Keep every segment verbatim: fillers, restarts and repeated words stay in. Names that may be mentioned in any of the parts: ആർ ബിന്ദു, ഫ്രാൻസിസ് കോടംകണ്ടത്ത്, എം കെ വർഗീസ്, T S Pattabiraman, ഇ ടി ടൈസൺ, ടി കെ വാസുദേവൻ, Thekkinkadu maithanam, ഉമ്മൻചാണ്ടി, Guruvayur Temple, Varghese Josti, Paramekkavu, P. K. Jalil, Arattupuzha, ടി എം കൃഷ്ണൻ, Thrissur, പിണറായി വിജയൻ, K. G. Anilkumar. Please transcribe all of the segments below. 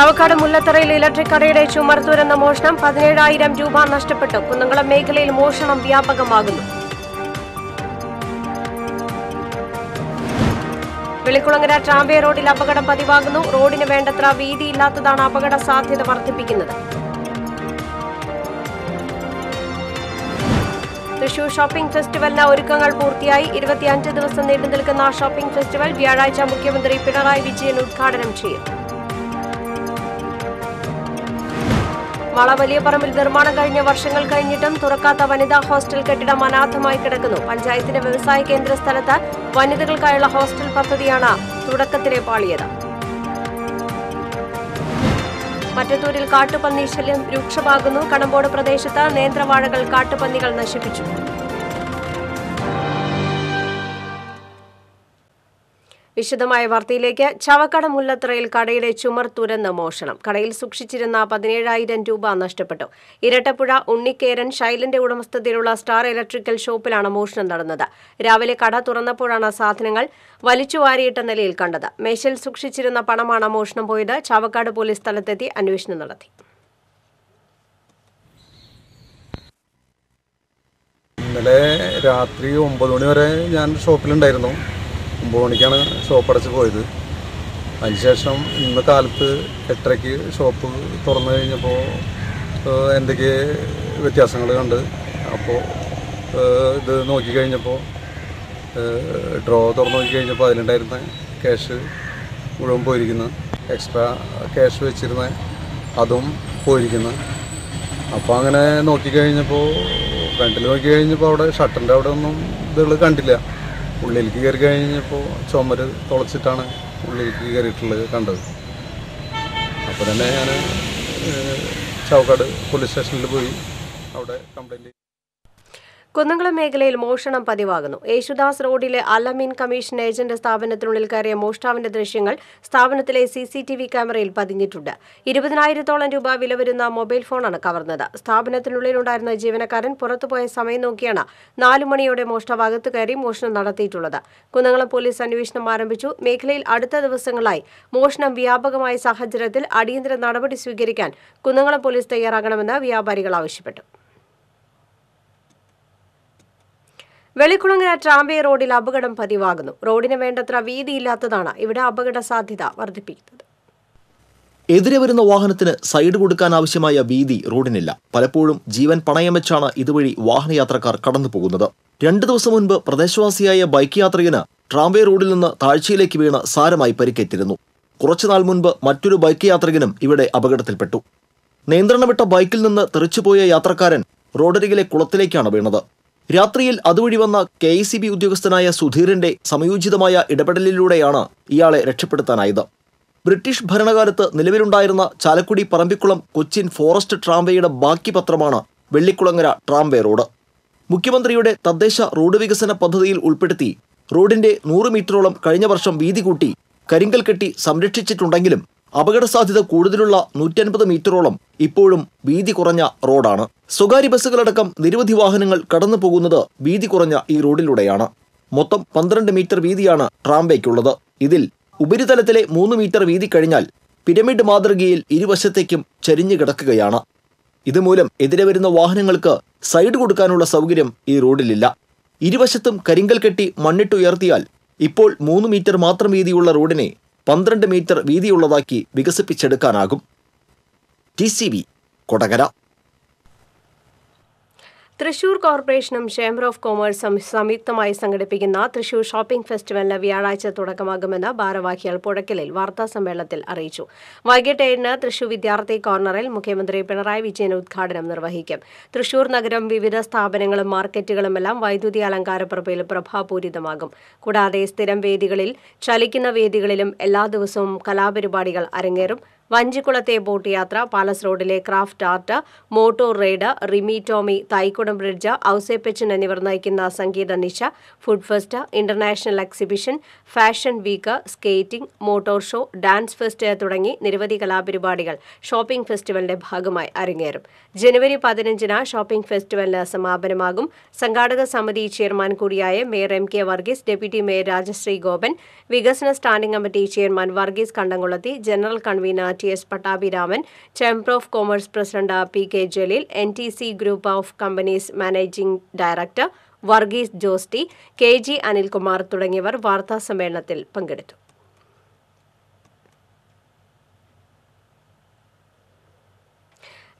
Tavakada Mullataril electric carrier Chumarthur and the Moshnam, Padre Idam Juba Nastapata, Kunangala make a little motion of Vyapagamagan. Velikulangada Trambe road in Apagada Padivagano, road in Vendatra Vidi, Latadan Apagada Sathi, the Varthi Pikinada. Thrissur shopping festival now Urikangal Purtiai, Irvatianta was the Nadelkana shopping festival, Vyara Chamukim and the Ripidarai Vijay Nudkadanam Chi Malavalia Paramil Dermanakanya Varshangal Kainitam, Turakata Vanida Hostel Katida Manatha Maikadakano, Panjaitin Vesai Kendra Starata, Vanidal Kaila Hostel Patadiana, Turakatre Paliada. Mataturil Kartapanishalim, Rukshabagunu, Kanaboda Pradeshata, Nendra Vadagal Kartapanigal Nashipichu. Vishadamaya Vartileke, Chavakada Mullatrail Kadade Chumarthuran the Moshanam, Kadail Sukshichirana Padinera and Tuba Nashtapato, Irattupuzha, Unnikeran, Shailen Udamasta Dirula Star Electrical Shopil and a motion Naranada, Ravale Kada Turana Purana Sathangal, Valichu Ariatan Lil Kandada, Meshel Sukshichirana Panamana Moshanam Boida, Chavakada Police Talatati and Vishnanalati. Ratrium Bolunere and Shopil and Dirno. Bonicana, so Parasavoid. And Jesham in Matalp, a treki, soap, Tornayapo, and the gay with Yasangalanda, Apo, the Nogi Gainapo, draw Tornogi Gainapa and Dirna, cash, Urumboigina, extra cash with Chirna, Adam, Poigina, Apangana, Nogi Gainapo, Cantilo Gainapowder, shut and out on the Cantilla. Ulil Giger Gain for Chomer, Tolsitana, Ulil Giger Kandal. Upon a Chowkad police station Lubui, out a complaint. Kunangala Megalil motion and Padivagano. Eshudas Rodile Alamin Commission agent Stavanatulil Karia Mostav in the Thrishingal, Stavanatale C C T V camera il Padinituda. It was an Iritol and Duba Vilavina mobile phone and a Kavarnada. Stavanatulil Darna Jivana Karan, Poratopo Sameno Kiana, Nalumani Ode Mostavaga to carry motion and Narati Tulada. Kunangala police and Vishna Marambichu, Mekalil Adata the Sangalai, motion and Viabagamai Sahajradil, Adindra Nadabati Swigirikan, Kunangala police the Yaraganamana, Via Barigala Shipet. Velikulanga Trambe road in Abagadam Padivagano, road in a Vendatra Vidi Latadana, Ivida Abagada Satida, or the peak. Either in the Wahanathan, Side Budukan Avishimaya Vidi, Rodinilla, Palapodum, Jeevan Panayamachana, Iduri, Wahaniatrakar, Katan the Pugunda. Tender to someone but Pradeshwasia, Baikiatriana, Trambe Rodilana, Tarchile Kibina, Saramai Pericatino, Korochan Almunba, Maturu Baikiatraganum, Ivida Abagatilpetu. Nendranabeta Baikilana, Tarichipoya Yatrakaran, Roderick Kulatilekana Benada. രാത്രിയിൽ അതുവഴി വന്ന K C B ഉദ്യോഗസ്ഥനായ സുധീറിന്റെ സമയോചിതമായ ഇടപെടലിലൂടെയാണ് ഇയാളെ രക്ഷപ്പെടുത്താനായത്. British ഭരണകാലത്ത് നിലവിലുണ്ടായിരുന്ന Chalakudy Parambikulam Cochin forest ട്രാംവേയുടെ ബാക്കി പത്രമാണ് വെള്ളിക്കുളങ്ങര ട്രാംവേ റോഡ്. മുഖ്യമന്ത്രിയുടെ തദ്ദേശ റോഡ് വികസന പദ്ധതിയിൽ ഉൾപ്പെടുത്തി റോഡിന്റെ നൂറ് മീറ്ററോളം കഴിഞ്ഞ വർഷം വീതി കൂട്ടി കരിങ്കൽ കെട്ടി സംരക്ഷിച്ചിട്ടുണ്ടെങ്കിലും Abagar Sadhida Kudurula, Nutan the Meteorolam, Ipodum, Vidi Korana, Rodana. Sogari Basakarakam, Nirvati Wahanangal, Katana Pugunada, Vidi Korana, E. Rodiludayana. Motam, Pandran de Meter Vidiana, Trambe Kulada, Idil, Ubiritalatele, Munu Meter Vidi Cardinal, Pyramid Mother Gail, Irivasetekim, Cherinja Gatakayana. Idamulam, Edever in the Wahanangalka, Side Gudukanula Saugirim, E. Rodililla. Irivasetum, Karingal Kati, Monday to Yertial, Ipol, Munu Meter Matra Vidiula Rodene. twelve meter വീതി ഉള്ളതാക്കി വികസിപ്പിച്ചെടുക്കാനാകും T C V Kodakara Thrissur Corporation and Chamber of Commerce സംയുക്തമായി സംഘടിപ്പിക്കുന്ന Thrissur Shopping Festival ന് വ്യാഴാഴ്ച തുടക്കമാകുമെന്ന് ഭാരവാഹികൾ പുഴയ്ക്കലിൽ വാർത്താ സമ്മേളനത്തിൽ അറിയിച്ചു. വൈകിട്ട് ഏഴിന് തൃശൂർ വിദ്യാർത്ഥി കോർണറിൽ മുഖ്യമന്ത്രി പിണറായി വിജയൻ ഉദ്ഘാടനം നിർവഹിക്കും. തൃശൂർ നഗരം വിവിധ സ്ഥാപനങ്ങളും മാർക്കറ്റുകളുമെല്ലാം വൈദ്യുതി അലങ്കാരപ്പറമ്പിൽ പ്രഭാപൂരിതമാകും. കൂടാതെ സ്ഥിരം വേദികളിൽ ചലിക്കുന്ന വേദികളിലും എല്ലാ ദിവസവും കലാപരിപാടികൾ അരങ്ങേറും. വഞ്ചിക്കുളത്തെ ബോട്ട് യാത്ര, പാലസ് റോഡിലെ craft art, motor ride, Rimi Tomy, Thaikkudam bridge, Ouseppachan എന്നിവർ നയിക്കുന്ന സംഗീത നിശ, food fest, international exhibition, fashion week, skating, motor show, dance fest തുടങ്ങി നിരവധി കലാപരിപാടികൾ ഷോപ്പിംഗ് ഫെസ്റ്റിവലിന്റെ ഭാഗമായി അരങ്ങേറും. ജനുവരി പതിനഞ്ചിന് ഷോപ്പിംഗ് ഫെസ്റ്റിവലിന് സമാപനമാകും. സംഘാടക സമിതി ചെയർമാൻ കൂടിയായ mayor എം കെ വർഗീസ്, deputy mayor Rajasree Gopan, വികസന standing committee chairman Varghese Kandamkulathy, general convener T S Pattabiraman, Chamber of Commerce President P. K. Jalil, N T C Group of Companies Managing Director Varghese Josti, K. G. Anilkumar തുടങ്ങിയവർ വാർത്താ സമ്മേളനത്തിൽ പങ്കെടുത്തു.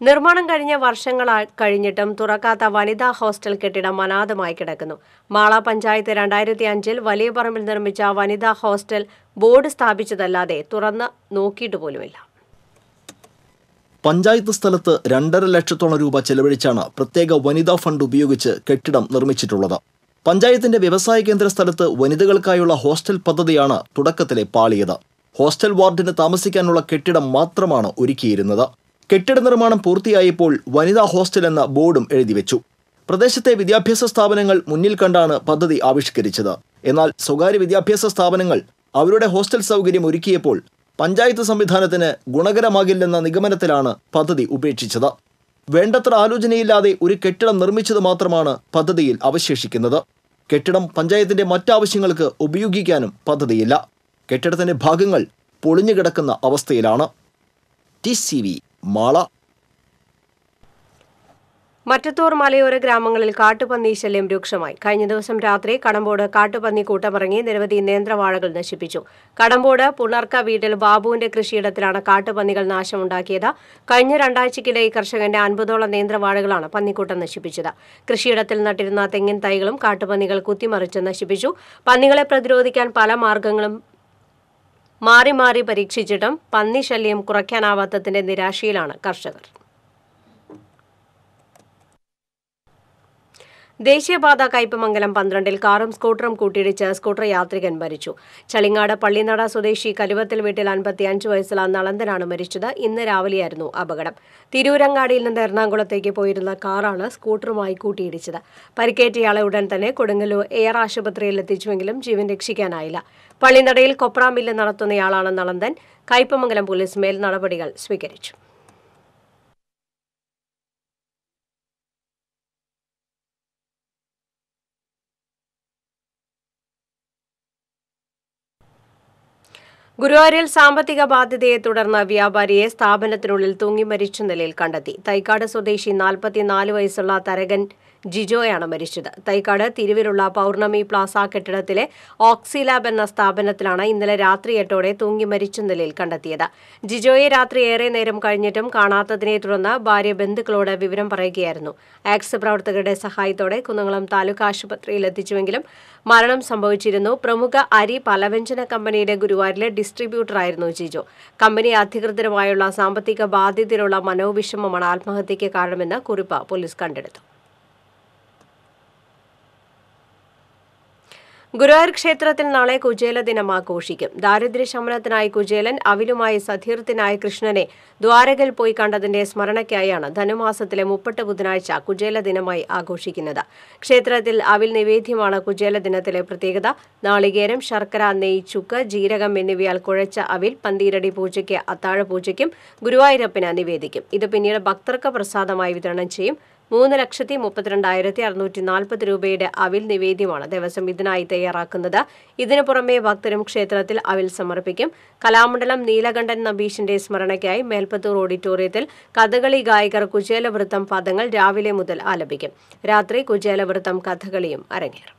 നിർമ്മാണം കഴിഞ്ഞ വർഷങ്ങളായി കഴിഞ്ഞിട്ടും തുറക്കാത്ത വനിതാ ഹോസ്റ്റൽ കെട്ടിടം അനാഥമായി കിടക്കുന്നു. മാള പഞ്ചായത്ത് രണ്ടായിരത്തി അഞ്ചിൽ വലിയ പറമ്പിൽ നിർമ്മിച്ച വനിതാ ഹോസ്റ്റൽ ബോർഡ് സ്ഥാപിച്ചതല്ലാതെ തുറന്ന് നോക്കിയിട്ട് പോലുമില്ല. പഞ്ചായത്ത് സ്ഥലത്ത് രണ്ടര ലക്ഷത്തോളം രൂപ ചെലവഴിച്ചാണ് പ്രത്യേക വനിതാ ഫണ്ട് ഉപയോഗിച്ച് കെട്ടിടം നിർമ്മിച്ചിട്ടുള്ളത്. പഞ്ചായത്തിന്റെ വ്യവസായ കേന്ദ്ര സ്ഥലത്ത് വനിതകൾക്കായുള്ള ഹോസ്റ്റൽ പദ്ധതിയാണ് തുടക്കത്തിലെ പാളിയത്. ഹോസ്റ്റൽ വാർഡിന് താമസിക്കാനുള്ള കെട്ടിടം മാത്രമാണ് ഒരുക്കിയിരുന്നത്. കെട്ടിട നിർമ്മാണം പൂർത്തിയായപ്പോൾ വനിതാ ഹോസ്റ്റൽ എന്ന ബോർഡും എഴുതിവെച്ചു. പ്രദേശത്തെ വിദ്യാഭ്യാസ സ്ഥാപനങ്ങൾ മുന്നിൽ കണ്ടാണ് പദ്ധതി ആവിഷ്കരിച്ചത്. എന്നാൽ സ്വകാര്യ വിദ്യാഭ്യാസ സ്ഥാപനങ്ങൾ അവരുടെ ഹോസ്റ്റൽ സൗകര്യം ഒരുക്കിയപ്പോൾ പഞ്ചായത്ത് സംവിധാനത്തിന് ഗുണകരമാകില്ലെന്ന നിഗമനത്തിലാണ് പദ്ധതി ഉപേക്ഷിച്ചത്. വേണ്ടത്ര ആലോചനയില്ലാതെ ഒരു കെട്ടിടം നിർമ്മിച്ചത് മാത്രമാണ് പദ്ധതിയിൽ അവശേഷിക്കുന്നത്. കെട്ടിടം പഞ്ചായത്തിന്റെ മറ്റാവശ്യങ്ങൾക്ക് ഉപയോഗിക്കാനും പദ്ധതിയില്ല. കെട്ടിടത്തിന്റെ ഭാഗങ്ങൾ പൊളിഞ്ഞുകിടക്കുന്ന അവസ്ഥയിലാണ്. T C V Mala. Mattathur മലയോര ഗ്രാമങ്ങളിൽ കാട്ടുപന്നി ശല്യം രൂക്ഷമായി. കഴിഞ്ഞ ദിവസം രാത്രി കടമ്പോട് കാട്ടുപന്നി കൂട്ടമിറങ്ങി നിരവധി നേന്ത്രവാഴകൾ നശിപ്പിച്ചു. കടമ്പോട് പുണർക്ക വീട്ടിൽ ബാബുവിന്റെ കൃഷിയിടത്തിലാണ് കാട്ടുപന്നികൾ നാശമുണ്ടാക്കിയത്. കഴിഞ്ഞ രണ്ടാഴ്ചക്കിടെ ഈ കർഷകന്റെ അൻപതോളം നേന്ത്രവാഴകളാണ് പന്നിക്കൂട്ടം നശിപ്പിച്ചത്. കൃഷിയിടത്തിൽ നട്ടിരുന്ന തെങ്ങിൻ തൈകളും കാട്ടുപന്നികൾ കുത്തിമറിച്ച് നശിപ്പിച്ചു. പന്നികളെ പ്രതിരോധിക്കാൻ പല മാർഗങ്ങളും മാറി മാറി പരീക്ഷിച്ചിട്ടും പന്നി ശല്യം കുറയ്ക്കാനാവാത്തതിന്റെ നിരാശയിലാണ് കർഷകർ. ദേശീയപാത കയ്പമംഗലം പന്ത്രണ്ടിൽ കാറും സ്കൂട്ടറും കൂട്ടിയിടിച്ച് സ്കൂട്ടർ യാത്രികൻ മരിച്ചു. ചളിങ്ങാട് പള്ളിനട സ്വദേശി കരുവത്തിൽ വീട്ടിൽ അൻപത്തി അഞ്ച് വയസ്സുള്ള നളന്തനാണ് മരിച്ചത്. ഇന്ന് രാവിലെയായിരുന്നു അപകടം. തിരൂരങ്ങാടിയിൽ നിന്ന് എറണാകുളത്തേക്ക് പോയിരുന്ന കാറാണ് സ്കൂട്ടറുമായി കൂട്ടിയിടിച്ചത്. പരിക്കേറ്റയാളെ ഉടൻ തന്നെ കൊടുങ്ങല്ലൂർ എയർ ആശുപത്രിയിൽ എത്തിച്ചുവെങ്കിലും ജീവൻ രക്ഷിക്കാനായില്ല. പള്ളിനടയിൽ കൊപ്ര മില്ല് നടത്തുന്നയാളാണ് നളന്തൻ. കയ്പമംഗലം പോലീസ് മേൽ നടപടികൾ സ്വീകരിച്ചു. ഗുരുവായൂരിൽ സാമ്പത്തിക ബാധ്യതയെ തുടർന്ന് വ്യാപാരിയെ സ്ഥാപനത്തിനുള്ളിൽ തൂങ്ങി മരിച്ച നിലയിൽ കണ്ടെത്തി. തൈക്കാട് സ്വദേശി നാൽപ്പത്തിനാല് വയസ്സുള്ള തരകൻ ജിജോയാണ് മരിച്ചത്. തൈക്കാട് തിരുവിലുള്ള പൗർണമി പ്ലാസ കെട്ടിടത്തിലെ ഓക്സിലാബ് എന്ന സ്ഥാപനത്തിലാണ് ഇന്നലെ രാത്രി എട്ടോടെ തൂങ്ങി മരിച്ച നിലയിൽ കണ്ടെത്തിയത്. ജിജോയെ രാത്രി ഏറെ നേരം കഴിഞ്ഞിട്ടും കാണാത്തതിനെ തുടർന്ന് ഭാര്യ ബന്ധുക്കളോട് വിവരം പറയുകയായിരുന്നു. ആക്സ് പ്രവർത്തകരുടെ സഹായത്തോടെ കുന്നംകുളം താലൂക്ക് ആശുപത്രിയിൽ എത്തിച്ചുവെങ്കിലും മരണം സംഭവിച്ചിരുന്നു. പ്രമുഖ അരി പലവ്യഞ്ജന കമ്പനിയുടെ ഗുരുവായൂരിലെ ഡിസ്ട്രിബ്യൂട്ടറായിരുന്നു ജിജോ. കമ്പനി അധികൃതരുമായുള്ള സാമ്പത്തിക ബാധ്യതയിലുള്ള മനോവിഷമമാണ് ആത്മഹത്യയ്ക്ക് കാരണമെന്ന് കുറിപ്പ് പോലീസ് കണ്ടെടുത്തു. ഗുരുവായൂർ ക്ഷേത്രത്തിൽ നാളെ കുചേല ദിനം ആഘോഷിക്കും. ദാരിദ്ര്യശമനത്തിനായി കുചേലൻ അവിലുമായി സധീർത്തിനായ കൃഷ്ണനെ ദ്വാരകയിൽ പോയി കണ്ടതിന്റെ സ്മരണയ്ക്കായാണ് ധനുമാസത്തിലെ മുപ്പട്ട് ബുധനാഴ്ച കുചേല ദിനമായി ആഘോഷിക്കുന്നത്. ക്ഷേത്രത്തിൽ അവിൽ നിവേദ്യമാണ് കുചേല ദിനത്തിലെ പ്രത്യേകത. നാളികേരം, ശർക്കര, നെയ്, ചുക്ക്, ജീരകം എന്നിവയാൽ കുഴച്ച അവിൽ പന്തീരടി പൂജയ്ക്ക്, അത്താഴപൂജയ്ക്കും ഗുരുവായൂരപ്പന് നിവേദിക്കും. ഇത് പിന്നീട് ഭക്തർക്ക് പ്രസാദമായി വിതരണം ചെയ്യും. മൂന്ന് ലക്ഷത്തി മുപ്പത്തിരണ്ടായിരത്തി അറുന്നൂറ്റി നാൽപ്പത് രൂപയുടെ അവിൽ നിവേദ്യമാണ് ദിവസം ഇതിനായി തയ്യാറാക്കുന്നത്. ഇതിനു പുറമെ ഭക്തരും ക്ഷേത്രത്തിൽ അവിൽ സമർപ്പിക്കും. കലാമണ്ഡലം നീലകണ്ഠൻ നബീഷിന്റെ സ്മരണയ്ക്കായി മേൽപ്പത്തൂർ ഓഡിറ്റോറിയത്തിൽ കഥകളി ഗായകർ കുചേലവൃത്തം പദങ്ങൾ രാവിലെ മുതൽ ആലപിക്കും. രാത്രി കുചേലവൃത്തം കഥകളിയും അരങ്ങേറും.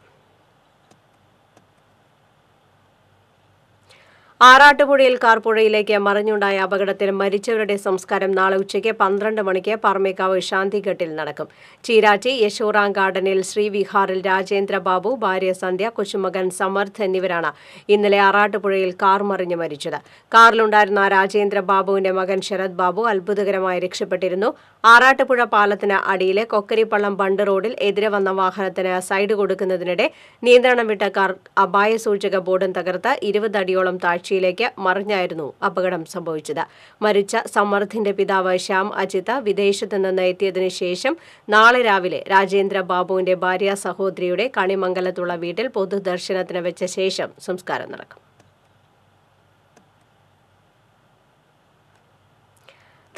ആറാട്ടുപുഴയിൽ കാർ പുഴയിലേക്ക് മറിഞ്ഞുണ്ടായ അപകടത്തിൽ മരിച്ചവരുടെ സംസ്കാരം നാളെ ഉച്ചയ്ക്ക് പന്ത്രണ്ട് മണിക്ക് പാറമേക്കാവ് ശാന്തിഘട്ടിൽ നടക്കും. ചീരാറ്റി യശോറാം ഗാർഡനിൽ ശ്രീവിഹാറിൽ രാജേന്ദ്ര ബാബു, ഭാര്യ സന്ധ്യ, കൊച്ചുമകൻ സമർത്ഥ് എന്നിവരാണ് ഇന്നലെ ആറാട്ടുപുഴയിൽ കാർ മറിഞ്ഞ് മരിച്ചത്. കാറിലുണ്ടായിരുന്ന രാജേന്ദ്ര ബാബുവിന്റെ മകൻ ശരത് ബാബു അത്ഭുതകരമായി രക്ഷപ്പെട്ടിരുന്നു. ആറാട്ടുപുഴ പാലത്തിന് അടിയിലെ കൊക്കരിപ്പള്ളം ബണ്ട് റോഡിൽ എതിരെ വന്ന വാഹനത്തിന് സൈഡ് കൊടുക്കുന്നതിനിടെ നിയന്ത്രണം വിട്ട കാർ അപായ സൂചക ബോർഡും തകർത്ത് ഇരുപത് അടിയോളം താഴ്ച യിലേക്ക് മറിഞ്ഞായിരുന്നു അപകടം സംഭവിച്ചത്. മരിച്ച സമർത്ഥിന്റെ പിതാവ് ശ്യാം അജിത വിദേശത്ത് നിന്ന് എത്തിയതിനു ശേഷം നാളെ രാവിലെ രാജേന്ദ്ര ബാബുവിന്റെ ഭാര്യ സഹോദരിയുടെ കണിമംഗലത്തുള്ള വീട്ടിൽ പൊതുദർശനത്തിന് വെച്ച ശേഷം സംസ്കാരം നടക്കും.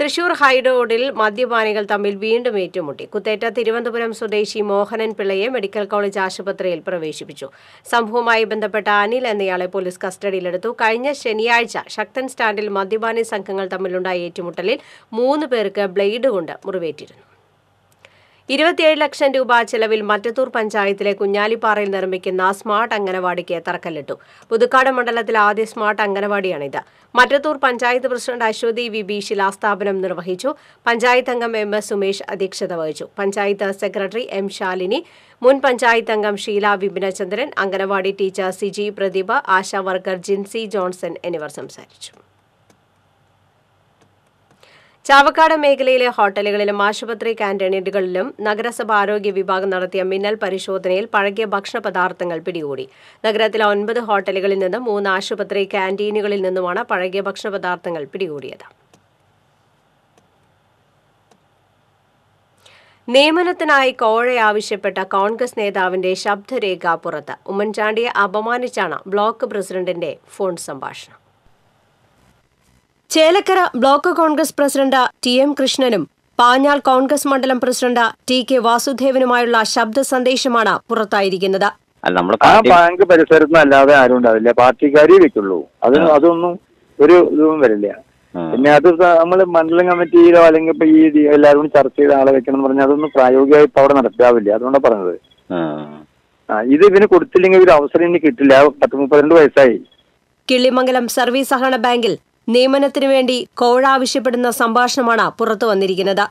Thrissur Hideoudil, Madhyapanigal Tamil Veendum Ettumutti. Kuthetta Thiruvananthapuram Sudeshi Mohanan Pillaye Medical College Ashupathriyil Praveshi. Sambhavumai Bandhappetta Anil എന്നയാളെ പോലീസ് കസ്റ്റഡിയിലെടുത്തു. കഴിഞ്ഞ ശനിയാഴ്ച ശക്തൻ സ്റ്റാൻഡിൽ മദ്യപാനി സംഘങ്ങൾ തമ്മിലുണ്ടായ ഏറ്റുമുട്ടലിൽ മൂന്ന് പേർക്ക് ബ്ലേഡ് കൊണ്ട് മുറിവേറ്റിരുന്നു. ഇരുപത്തിയേഴ് ലക്ഷം രൂപ ചെലവിൽ മറ്റത്തൂർ പഞ്ചായത്തിലെ കുഞ്ഞാലിപ്പാറയിൽ നിർമ്മിക്കുന്ന സ്മാർട്ട് അംഗനവാടിക്ക് തറക്കല്ലിട്ടു. പുതുക്കാട് മണ്ഡലത്തിലെ ആദ്യ സ്മാർട്ട് അംഗനവാടിയാണിത്. Mattathur panchayat president Aswathy V B ശിലാസ്ഥാപനം നിർവഹിച്ചു. പഞ്ചായത്ത് അംഗം എം എസ് സുമേഷ് അധ്യക്ഷത വഹിച്ചു. പഞ്ചായത്ത് സെക്രട്ടറി എം ശാലിനി, മുൻ പഞ്ചായത്ത് അംഗം Sheela Vipinachandran, anganwadi teacher Siji Prathibha, ASHA worker Jincy Johnson എന്നിവർ സംസാരിച്ചു. ചാവക്കാട് മേഖലയിലെ ഹോട്ടലുകളിലും ആശുപത്രി കാന്റീനുകളിലും നഗരസഭ ആരോഗ്യ വിഭാഗം നടത്തിയ മിന്നൽ പരിശോധനയിൽ പഴകിയ ഭക്ഷണ പദാർത്ഥങ്ങൾ പിടികൂടി. നഗരത്തിലെ ഒൻപത് ഹോട്ടലുകളിൽ നിന്നും മൂന്ന് ആശുപത്രി കാന്റീനുകളിൽ നിന്നുമാണ് പഴകിയ ഭക്ഷണ പദാർത്ഥങ്ങൾ പിടികൂടിയത്. നിയമനത്തിനായി കോഴയാവശ്യപ്പെട്ട കോൺഗ്രസ് നേതാവിന്റെ ശബ്ദരേഖ പുറത്ത്. ഉമ്മൻചാണ്ടിയെ അപമാനിച്ചാണ് ബ്ലോക്ക് പ്രസിഡന്റിന്റെ ഫോൺ സംഭാഷണം. Chelakkara block Congress president T M കൃഷ്ണനും പാഞ്ഞാൾ കോൺഗ്രസ് മണ്ഡലം പ്രസിഡന്റ് ടി കെ വാസുദേവനുമായുള്ള ശബ്ദ സന്ദേശമാണ് പുറത്തായിരിക്കുന്നത്. ആ ബാങ്ക് പരിസരത്ത് അല്ലാതെ ആരും ഉണ്ടാവില്ല, പാർട്ടിക്കാരേ വെക്കുള്ളൂ. അത് അതൊന്നും ഒരു ഇതും വരില്ല. പിന്നെ അത് നമ്മള് മണ്ഡലം കമ്മിറ്റിയിലോ അല്ലെങ്കിൽ ഇപ്പൊ ഈ എല്ലാവരും കൂടി ചർച്ച ചെയ്ത ആളെ വെക്കണം എന്ന് പറഞ്ഞാൽ അതൊന്നും പ്രായോഗികമായി ഇപ്പൊ അവിടെ നടക്കാവില്ല. അതുകൊണ്ടാണ് പറഞ്ഞത് ഇത് ഇവന് കൊടുത്തില്ലെങ്കിൽ ഒരു അവസരം ഇനി കിട്ടില്ല. പത്ത് മുപ്പത്തിരണ്ട് വയസ്സായി. കിള്ളിമംഗലം സർവീസ് സഹകരണ ബാങ്കിൽ നിയമനത്തിനു വേണ്ടി കോഴ ആവശ്യപ്പെടുന്ന സംഭാഷണമാണ് പുറത്തു വന്നിരിക്കുന്നത്.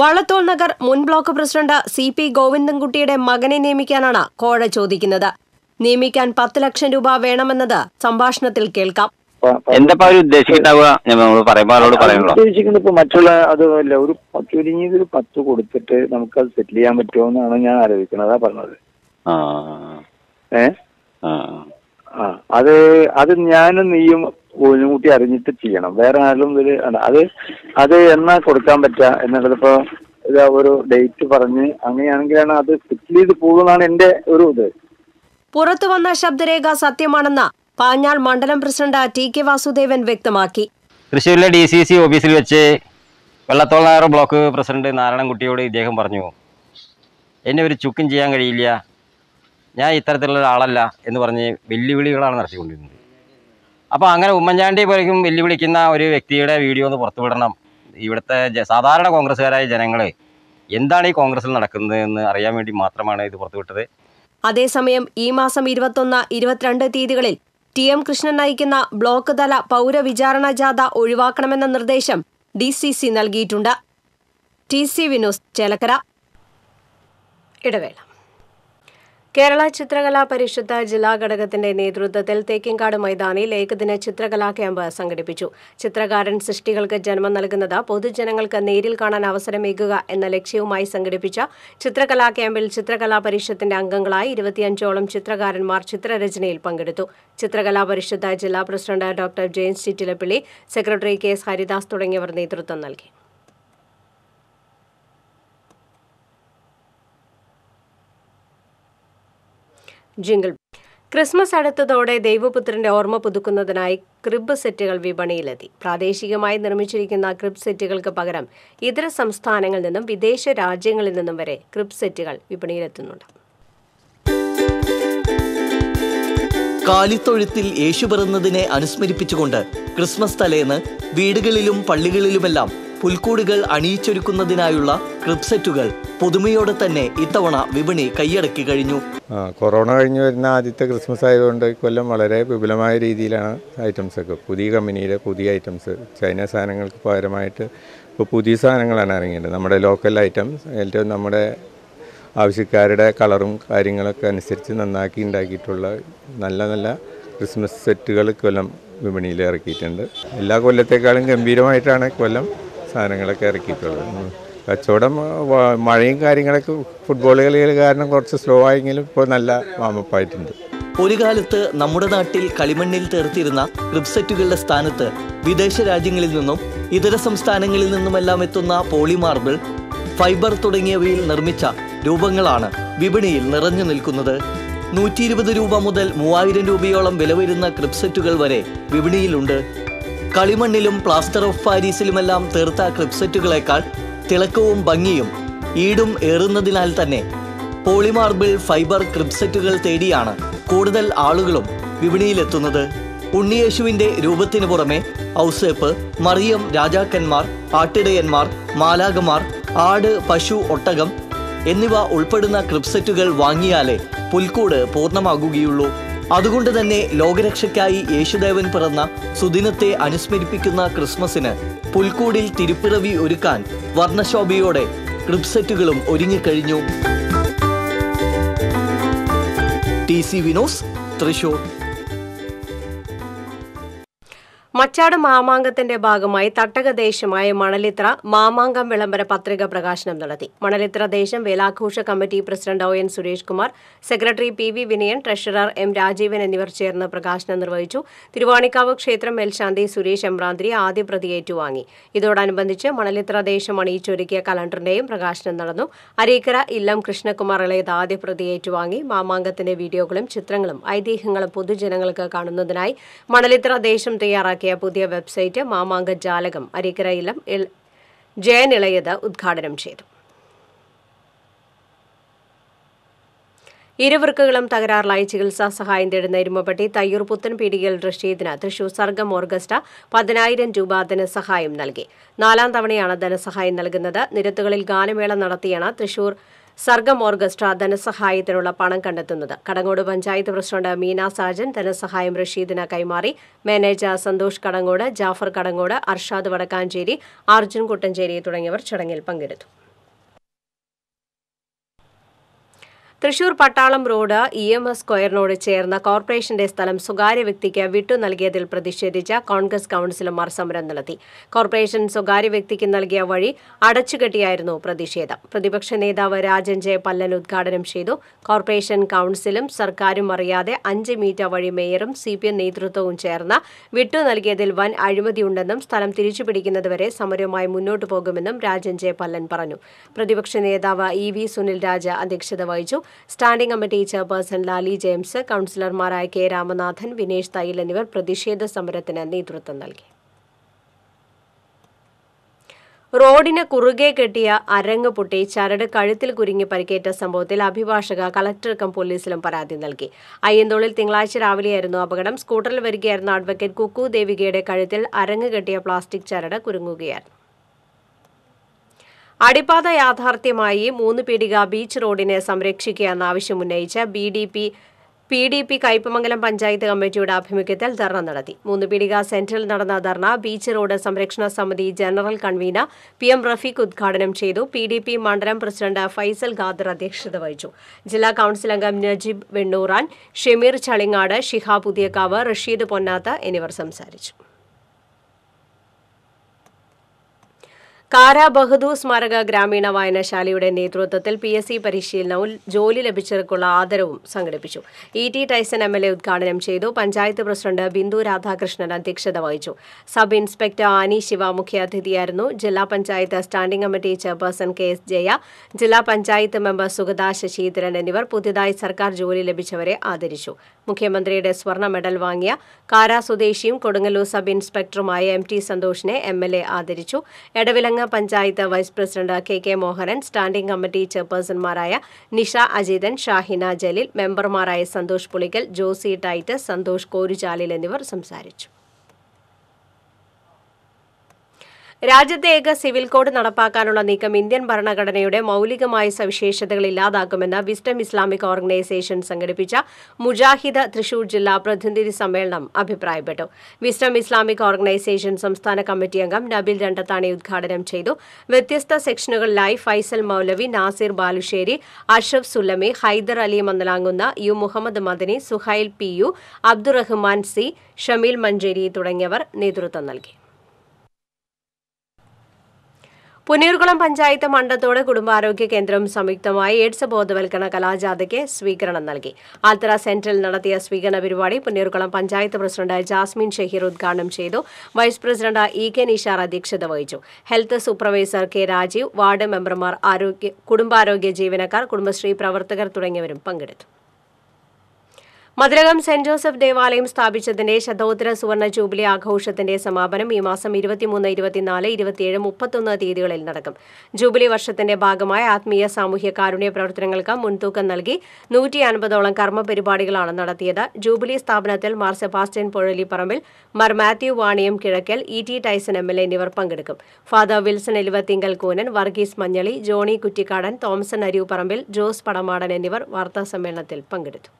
വളത്തോൾ നഗർ മുൻ ബ്ലോക്ക് പ്രസിഡന്റ് സി പി ഗോവിന്ദൻകുട്ടിയുടെ മകനെ നിയമിക്കാനാണ് കോഴ ചോദിക്കുന്നത്. നിയമിക്കാൻ പത്ത് ലക്ഷം രൂപ വേണമെന്നത് സംഭാഷണത്തിൽ കേൾക്കാം. ഉദ്ദേശിക്കുന്നത് മറ്റുള്ള അതുമല്ല, ഒരു ചുരുങ്ങിയത് ഒരു പത്ത് കൊടുത്തിട്ട് നമുക്കത് സെറ്റിൽ ചെയ്യാൻ പറ്റുമോ എന്നാണ് ഞാൻ ആലോചിക്കുന്നത്. അതാ പറഞ്ഞത്. ഏ അത് അത് ഞാനും നീയും കോഴിമുട്ടി അറിഞ്ഞിട്ട് ചെയ്യണം. വേറെ ആരും ഇതിൽ അത് അത് എന്നാ കൊടുക്കാൻ പറ്റുക എന്നുള്ളതിപ്പോ ഇതാ ഒരു ഡേറ്റ് പറഞ്ഞ് അങ്ങനെയാണെങ്കിലാണ് അത് സെറ്റിൽ ചെയ്ത് പോകുന്നതാണ് എന്റെ ഒരു ഇത്. പുറത്തു വന്ന ശബ്ദരേഖ സത്യമാണെന്ന് പാഞ്ഞാൾ മണ്ഡലം പ്രസിഡന്റ് ടി കെ വാസുദേവൻ വ്യക്തമാക്കി. തൃശ്ശൂരിലെ ഡി സി സി ഓഫീസിൽ വെച്ച് വെള്ളത്തോൾ നഗർ ബ്ലോക്ക് പ്രസിഡന്റ് നാരായണൻകുട്ടിയോട് ഇദ്ദേഹം പറഞ്ഞു, എന്നെ ഒരു ചുക്കും ചെയ്യാൻ കഴിയില്ല, ഞാൻ ഇത്തരത്തിലുള്ള ഒരാളല്ല എന്ന് പറഞ്ഞ് വെല്ലുവിളികളാണ് നടത്തിക്കൊണ്ടിരുന്നത്. അപ്പോൾ അങ്ങനെ ഉമ്മൻചാണ്ടി പോലും വെല്ലുവിളിക്കുന്ന ഒരു വ്യക്തിയുടെ വീഡിയോ ഒന്ന് പുറത്തുവിടണം. ഇവിടുത്തെ സാധാരണ കോൺഗ്രസ്സുകാരായ ജനങ്ങൾ എന്താണ് ഈ കോൺഗ്രസിൽ നടക്കുന്നത് എന്ന് അറിയാൻ വേണ്ടി മാത്രമാണ് ഇത് പുറത്തുവിട്ടത്. അതേസമയം ഈ മാസം ഇരുപത്തൊന്ന് ഇരുപത്തിരണ്ട് തീയതികളിൽ ടി എം കൃഷ്ണൻ നയിക്കുന്ന ബ്ലോക്ക് തല പൗരവിചാരണ ജാഥ ഒഴിവാക്കണമെന്ന നിർദ്ദേശം ഡി സി സി നൽകിയിട്ടുണ്ട്. T C V news Chelakkara. ഇടവേള. കേരള ചിത്രകലാ പരിഷത്ത് ജില്ലാ ഘടകത്തിന്റെ നേതൃത്വത്തിൽ തേക്കിൻകാട് മൈതാനിയിൽ ഏകദിന ചിത്രകലാ ക്യാമ്പ് സംഘടിപ്പിച്ചു. ചിത്രകാരൻ സൃഷ്ടികൾക്ക് ജന്മം നൽകുന്നത് പൊതുജനങ്ങൾക്ക് നേരിൽ കാണാൻ അവസരമേകുക എന്ന ലക്ഷ്യവുമായി സംഘടിപ്പിച്ച ചിത്രകലാ ക്യാമ്പിൽ ചിത്രകലാ പരിഷത്തിന്റെ അംഗങ്ങളായി ഇരുപത്തിയഞ്ചോളം ചിത്രകാരന്മാർ ചിത്രരചനയിൽ പങ്കെടുത്തു. ചിത്രകലാ പരിഷത്ത് ജില്ലാ president doctor James Chittilappilly, secretary K S Haridas തുടങ്ങിയവർ നേതൃത്വം നൽകി. ജിംഗിൾ. ക്രിസ്മസ് അടുത്തതോടെ ദൈവപുത്രന്റെ ഓർമ്മ പുതുക്കുന്നതിനായി ക്രിബ് സെറ്റുകൾ വിപണിയിലെത്തി. പ്രാദേശികമായി നിർമ്മിച്ചിരിക്കുന്ന ക്രിബ് സെറ്റുകൾക്ക് പകരം ഇതര സംസ്ഥാനങ്ങളിൽ നിന്നും വിദേശ രാജ്യങ്ങളിൽ നിന്നും വരെ ക്രിബ് സെറ്റുകൾ വിപണിയിലെത്തുന്നുണ്ട്. കാലിത്തൊഴുത്തിൽ യേശു പിറന്നതിനെ അനുസ്മരിപ്പിച്ചുകൊണ്ട് ക്രിസ്മസ് തലേന്ന് വീടുകളിലും പള്ളികളിലുമെല്ലാം പുൽക്കൂടുകൾ അണിയിച്ചൊരുക്കുന്നതിനായുള്ള ക്രിബ് സെറ്റുകൾ പുതുമയോടെ തന്നെ ഇത്തവണ വിപണി കൈയടക്കി കഴിഞ്ഞു. കൊറോണ കഴിഞ്ഞു വരുന്ന ആദ്യത്തെ ക്രിസ്മസ് ആയതുകൊണ്ട് ഇക്കൊല്ലം വളരെ വിപുലമായ രീതിയിലാണ് ഐറ്റംസ് ഒക്കെ. പുതിയ കമ്പനിയിലെ പുതിയ ഐറ്റംസ്, ചൈന സാധനങ്ങൾക്ക് പകരമായിട്ട് ഇപ്പോൾ പുതിയ സാധനങ്ങളാണ് ഇറങ്ങിയത്. നമ്മുടെ ലോക്കൽ ഐറ്റംസ് ഏറ്റവും നമ്മുടെ ആവശ്യക്കാരുടെ കളറും കാര്യങ്ങളൊക്കെ അനുസരിച്ച് നന്നാക്കി ഉണ്ടാക്കിയിട്ടുള്ള നല്ല നല്ല ക്രിസ്മസ് സെറ്റുകൾ ഇക്കൊല്ലം വിപണിയിൽ ഇറക്കിയിട്ടുണ്ട്. എല്ലാ കൊല്ലത്തേക്കാളും ഗംഭീരമായിട്ടാണ് ഇക്കൊല്ലം സാധനങ്ങളൊക്കെ ഇറക്കിയിട്ടുള്ളത്. കച്ചവടം മഴയും കാര്യങ്ങളൊക്കെ ഫുട്ബോൾ കളികൾ കാരണം കുറച്ച് സ്ലോ ആയെങ്കിലും ഇപ്പോൾ നല്ല വാമപ്പായിട്ടുണ്ട്. ഒരു കാലത്ത് നമ്മുടെ നാട്ടിൽ കളിമണ്ണിൽ തീർത്തിരുന്ന ക്രിബ് സെറ്റുകളുടെ സ്ഥാനത്ത് വിദേശ രാജ്യങ്ങളിൽ നിന്നും ഇതര സംസ്ഥാനങ്ങളിൽ നിന്നുമെല്ലാം എത്തുന്ന പോളി മാർബിൾ, ഫൈബർ തുടങ്ങിയവയിൽ നിർമ്മിച്ച രൂപങ്ങളാണ് വിപണിയിൽ നിറഞ്ഞു നിൽക്കുന്നത്. നൂറ്റി ഇരുപത് രൂപ മുതൽ മൂവായിരം രൂപയോളം വില വരുന്ന ക്രിബ് സെറ്റുകൾ വരെ വിപണിയിലുണ്ട്. കളിമണ്ണിലും പ്ലാസ്റ്റർ ഓഫ് പാരീസിലുമെല്ലാം തീർത്ത ക്ലിപ്സെറ്റുകളേക്കാൾ തിളക്കവും ഭംഗിയും ഈടും ഏറുന്നതിനാൽ തന്നെ പോളിമാർബിൾ ഫൈബർ ക്ലിപ്സെറ്റുകൾ തേടിയാണ് കൂടുതൽ ആളുകളും വിപണിയിലെത്തുന്നത്. ഉണ്ണിയേശുവിൻ്റെ രൂപത്തിനു പുറമെ ഔസേപ്പ്, മറിയം, രാജാക്കന്മാർ, ആട്ടിടയന്മാർ, മാലാഖമാർ, ആട്, പശു, ഒട്ടകം എന്നിവ ഉൾപ്പെടുന്ന ക്ലിപ്സെറ്റുകൾ വാങ്ങിയാലേ പുൽക്കൂട് പൂർണ്ണമാകുകയുള്ളൂ. അതുകൊണ്ട് തന്നെ ലോകരക്ഷയ്ക്കായി യേശുദേവൻ പിറന്ന സുദിനത്തെ അനുസ്മരിപ്പിക്കുന്ന ക്രിസ്മസിന് പുൽക്കൂടിൽ തിരുപ്പിറവി ഒരുക്കാൻ വർണ്ണശോഭയോടെ ക്ലിപ്സെറ്റുകളും ഒരുങ്ങിക്കഴിഞ്ഞു. T C V news, Thrissur. Machad മാമാങ്കത്തിന്റെ ഭാഗമായി തട്ടകദേശമായ മണലിത്ര മാമാങ്കം വിളംബര പത്രിക പ്രകാശനം നടത്തി. മണലിത്ര ദേശം വേലാഘോഷ committee president O N Suresh Kumar, secretary P V Vinayan, treasurer M Rajeevan എന്നിവർ ചേർന്ന് പ്രകാശനം നിർവഹിച്ചു. തിരുവാണിക്കാവ് ക്ഷേത്രം മേൽശാന്തി സുരേഷ് എമ്പ്രാന്തിരി ആദ്യ പ്രതി ഏറ്റുവാങ്ങി. ഇതോടനുബന്ധിച്ച് മണലിത്ര ദേശം അണിയിച്ചൊരുക്കിയ കലണ്ടറിന്റെയും പ്രകാശനം നടന്നു. അരീക്കര ഇല്ലം കൃഷ്ണകുമാർ ഇളയത് ആദ്യ പ്രതി ഏറ്റുവാങ്ങി. മാമാങ്കത്തിന്റെ വീഡിയോകളും ചിത്രങ്ങളും ഐതിഹ്യങ്ങളും പൊതുജനങ്ങൾക്ക് കാണുന്നതിനായി മണലിത്ര ദേശം തയ്യാറാക്കി പുതിയ വെബ്സൈറ്റ് മാമാങ്ക ജാലകം അരീക്കരയിലും ജയൻ ഇളയത് ഉദ്ഘാടനം ചെയ്തു. ഇരുവൃക്കകളും തകരാറിലായി ചികിത്സാ സഹായം തേടുന്ന ഇരുമപ്പെട്ടി തയ്യൂർ പുത്തൻ പീടികയിൽ റഷീദിന് തൃശൂർ സർഗം ഓർഗസ്റ്റ പതിനായിരം രൂപ ധനസഹായം നൽകി. നാലാം തവണയാണ് ധനസഹായം നൽകുന്നത്. നിരത്തുകളിൽ ഗാനമേള നടത്തിയാണ് തൃശൂർ സർഗം ഓർഗസ്ട്ര ധനസഹായത്തിനുള്ള പണം കണ്ടെത്തുന്നത്. കടങ്ങോട് പഞ്ചായത്ത് പ്രസിഡന്റ് മീന സാജൻ ധനസഹായം റഷീദിന് കൈമാറി. മാനേജർ സന്തോഷ് കടങ്ങോട്, ജാഫർ കടങ്ങോട്, അർഷാദ് വടക്കാഞ്ചേരി, അർജുൻ കുട്ടഞ്ചേരി തുടങ്ങിയവർ ചടങ്ങിൽ പങ്കെടുത്തു. Thrissur Pattalam road E M S സ്ക്വയറിനോട് ചേർന്ന കോർപ്പറേഷന്റെ സ്ഥലം സ്വകാര്യ വ്യക്തിക്ക് വിട്ടു നൽകിയതിൽ പ്രതിഷേധിച്ച കോൺഗ്രസ് കൌൺസിലർമാർ സമരം നടത്തി. കോർപ്പറേഷൻ സ്വകാര്യ വ്യക്തിക്ക് നൽകിയ വഴി അടച്ചുകെട്ടിയായിരുന്നു പ്രതിഷേധം. പ്രതിപക്ഷ നേതാവ് രാജൻ ജെ പല്ലൻ ഉദ്ഘാടനം ചെയ്തു. കോർപ്പറേഷൻ കൌൺസിലും സർക്കാരും അറിയാതെ അഞ്ച് മീറ്റർ വഴി മേയറും സി പി എം നേതൃത്വവും ചേർന്ന് വിട്ടു നൽകിയതിൽ വൻ അഴിമതിയുണ്ടെന്നും സ്ഥലം തിരിച്ചുപിടിക്കുന്നതുവരെ സമരവുമായി മുന്നോട്ടു പോകുമെന്നും രാജൻ ജെ പല്ലൻ പറഞ്ഞു. പ്രതിപക്ഷ നേതാവ് ഇ വി സുനിൽ രാജ അധ്യക്ഷത വഹിച്ചു. Standing committee chairperson Lali James, കൌൺസിലർമാരായ കെ രാമനാഥൻ, വിനേഷ് തയ്യിൽ എന്നിവർ പ്രതിഷേധ സമരത്തിന് നേതൃത്വം നൽകി. റോഡിന് കുറുകെ കെട്ടിയ അരങ്ങ് പൊട്ടി ചരട് കഴുത്തിൽ കുരുങ്ങി പരിക്കേറ്റ സംഭവത്തിൽ അഭിഭാഷക കളക്ടർക്കും പോലീസിലും പരാതി നൽകി. അയ്യന്തോളിൽ തിങ്കളാഴ്ച രാവിലെയായിരുന്നു അപകടം. സ്കൂട്ടറിൽ വരികയായിരുന്ന അഡ്വക്കേറ്റ് കുക്കു ദേവികയുടെ കഴുത്തിൽ അരങ്ങ് കെട്ടിയ പ്ലാസ്റ്റിക് ചരട് കുരുങ്ങുകയായിരുന്നു. അടിപ്പാത യാഥാർത്ഥ്യമായി മൂന്ന് പീടിക ബീച്ച് റോഡിനെ സംരക്ഷിക്കുകയെന്ന ആവശ്യം ഉന്നയിച്ച B D P P D P Kaipamangalam panchayat കമ്മിറ്റിയുടെ ആഭിമുഖ്യത്തിൽ ധർണ നടത്തി. മൂന്ന് പീടിക സെന്ററിൽ നടന്ന ധർണ ബീച്ച് റോഡ് സംരക്ഷണ സമിതി general convener P M Rafeeq ഉദ്ഘാടനം ചെയ്തു. പി ഡി പി മണ്ഡലം പ്രസിഡന്റ് ഫൈസൽ ഖാദർ അധ്യക്ഷത വഹിച്ചു. ജില്ലാ കൌൺസിൽ അംഗം നജീബ് വെണ്ണൂറാൻ, ഷമീർ ചളിങ്ങാട്, ഷിഹാ പുതിയക്കാവ്, റഷീദ് പൊന്നാത്ത എന്നിവർ സംസാരിച്ചു. കാരാ ബഹദൂർ സ്മാരക ഗ്രാമീണ വായനശാലയുടെ നേതൃത്വത്തിൽ പി എസ് സി പരിശീലനവും ജോലി ലഭിച്ചവർക്കുള്ള ആദരവും സംഘടിപ്പിച്ചു. ഇ ടി ടൈസൺ M L A ഉദ്ഘാടനം ചെയ്തു. പഞ്ചായത്ത് പ്രസിഡന്റ് ബിന്ദു രാധാകൃഷ്ണൻ അധ്യക്ഷത വഹിച്ചു. സബ് ഇൻസ്പെക്ടർ ആനി ശിവ മുഖ്യാതിഥിയായിരുന്നു. ജില്ലാ panchayat standing committee chairperson K S Jaya, ജില്ലാ പഞ്ചായത്ത് മെമ്പർ സുഗത ശശീധരൻ എന്നിവർ പുതിയതായി സർക്കാർ ജോലി ലഭിച്ചവരെ ആദരിച്ചു. മുഖ്യമന്ത്രിയുടെ സ്വർണ്ണ മെഡൽ വാങ്ങിയ കാരാ സ്വദേശിയും കൊടുങ്ങല്ലൂർ സബ് ഇൻസ്പെക്ടറുമായ എം ടി സന്തോഷിനെ എം എൽ എ ആദരിച്ചു. Edavilanga panchayat vice president K K Mohanan, standing committee ചെയർപേഴ്സൺമാരായ നിഷ അജിതൻ, ഷാഹിന ജലീൽ, മെമ്പർമാരായ സന്തോഷ് പുളിക്കൽ, ജോസി ടൈറ്റസ്, സന്തോഷ് കോരുചാലിൽ എന്നിവർ സംസാരിച്ചു. രാജ്യത്തെ ഏക സിവിൽ കോഡ് നടപ്പാക്കാനുള്ള നീക്കം ഇന്ത്യൻ ഭരണഘടനയുടെ മൌലികമായ സവിശേഷതകൾ ഇല്ലാതാക്കുമെന്ന് വിസ്ഡം ഇസ്ലാമിക് ഓർഗനൈസേഷൻ സംഘടിപ്പിച്ച മുജാഹിദ് തൃശൂർ ജില്ലാ പ്രതിനിധി സമ്മേളനം അഭിപ്രായപ്പെട്ടു. വിസ്ഡം ഇസ്ലാമിക് ഓർഗനൈസേഷൻ സംസ്ഥാന കമ്മിറ്റി അംഗം നബിൽ രണ്ടത്താണി ഉദ്ഘാടനം ചെയ്തു. വ്യത്യസ്ത സെക്ഷനുകളിലായി Faisal Moulavi, Nasir Balussery, Ashaf Sullami, Haider Ali Mannalangunna, U Muhammad Madani, Suhail P U, Abdurahman C, Shameel Manjeri തുടങ്ങിയവർ നേതൃത്വം നൽകി. പുന്നയൂർകുളം പഞ്ചായത്ത് മണ്ടത്തോട് കുടുംബാരോഗ്യ കേന്ദ്രവും സംയുക്തമായി എയ്ഡ്സ് ബോധവൽക്കരണ കലാജാഥയ്ക്ക് സ്വീകരണം നൽകി. ആൽത്തറ സെന്ററിൽ നടത്തിയ സ്വീകരണ പരിപാടി പുന്നയൂർകുളം പഞ്ചായത്ത് പ്രസിഡന്റ് ജാസ്മിൻ ഷഹീർ ഉദ്ഘാടനം ചെയ്തു. Vice president E K Nishar അധ്യക്ഷത വഹിച്ചു. Health supervisor K Rajeev, ward മെമ്പർമാർ, ആരോഗ്യ കുടുംബാരോഗ്യ ജീവനക്കാർ, കുടുംബശ്രീ പ്രവർത്തകർ തുടങ്ങിയവരും പങ്കെടുത്തു. മധുരകം സെന്റ് ജോസഫ് ദേവാലയം സ്ഥാപിച്ചതിന്റെ ശതോത്തര സുവർണ ജൂബിലി ആഘോഷത്തിന്റെ സമാപനം ഈ മാസം ഇരുപത്തിമൂന്ന്, ഇരുപത്തിനാല്, ഇരുപത്തിയേഴ്, മുപ്പത്തൊന്ന് തീയതികളിൽ നടക്കും. ജൂബിലി വർഷത്തിന്റെ ഭാഗമായ ആത്മീയ സാമൂഹ്യ കാരുണ്യ പ്രവർത്തനങ്ങൾക്ക് മുൻതൂക്കം നൽകി നൂറ്റി അൻപതോളം കർമ്മ പരിപാടികളാണ് നടത്തിയത്. ജൂബിലി സ്ഥാപനത്തിൽ Mar Sebastian Pozhalipparambil Mar Mathew Vaniyam Kizhakkel, ഇ ടി ടൈസൺ M L A എന്നിവർ പങ്കെടുക്കും. Father Wilson Eluvathingal Koonan, Varghese Manjaly, Johnny Kuttikkadan, Thomason Ariyupparambil, Jose Padamadan എന്നിവർ വാർത്താസമ്മേളനത്തിൽ പങ്കെടുത്തു.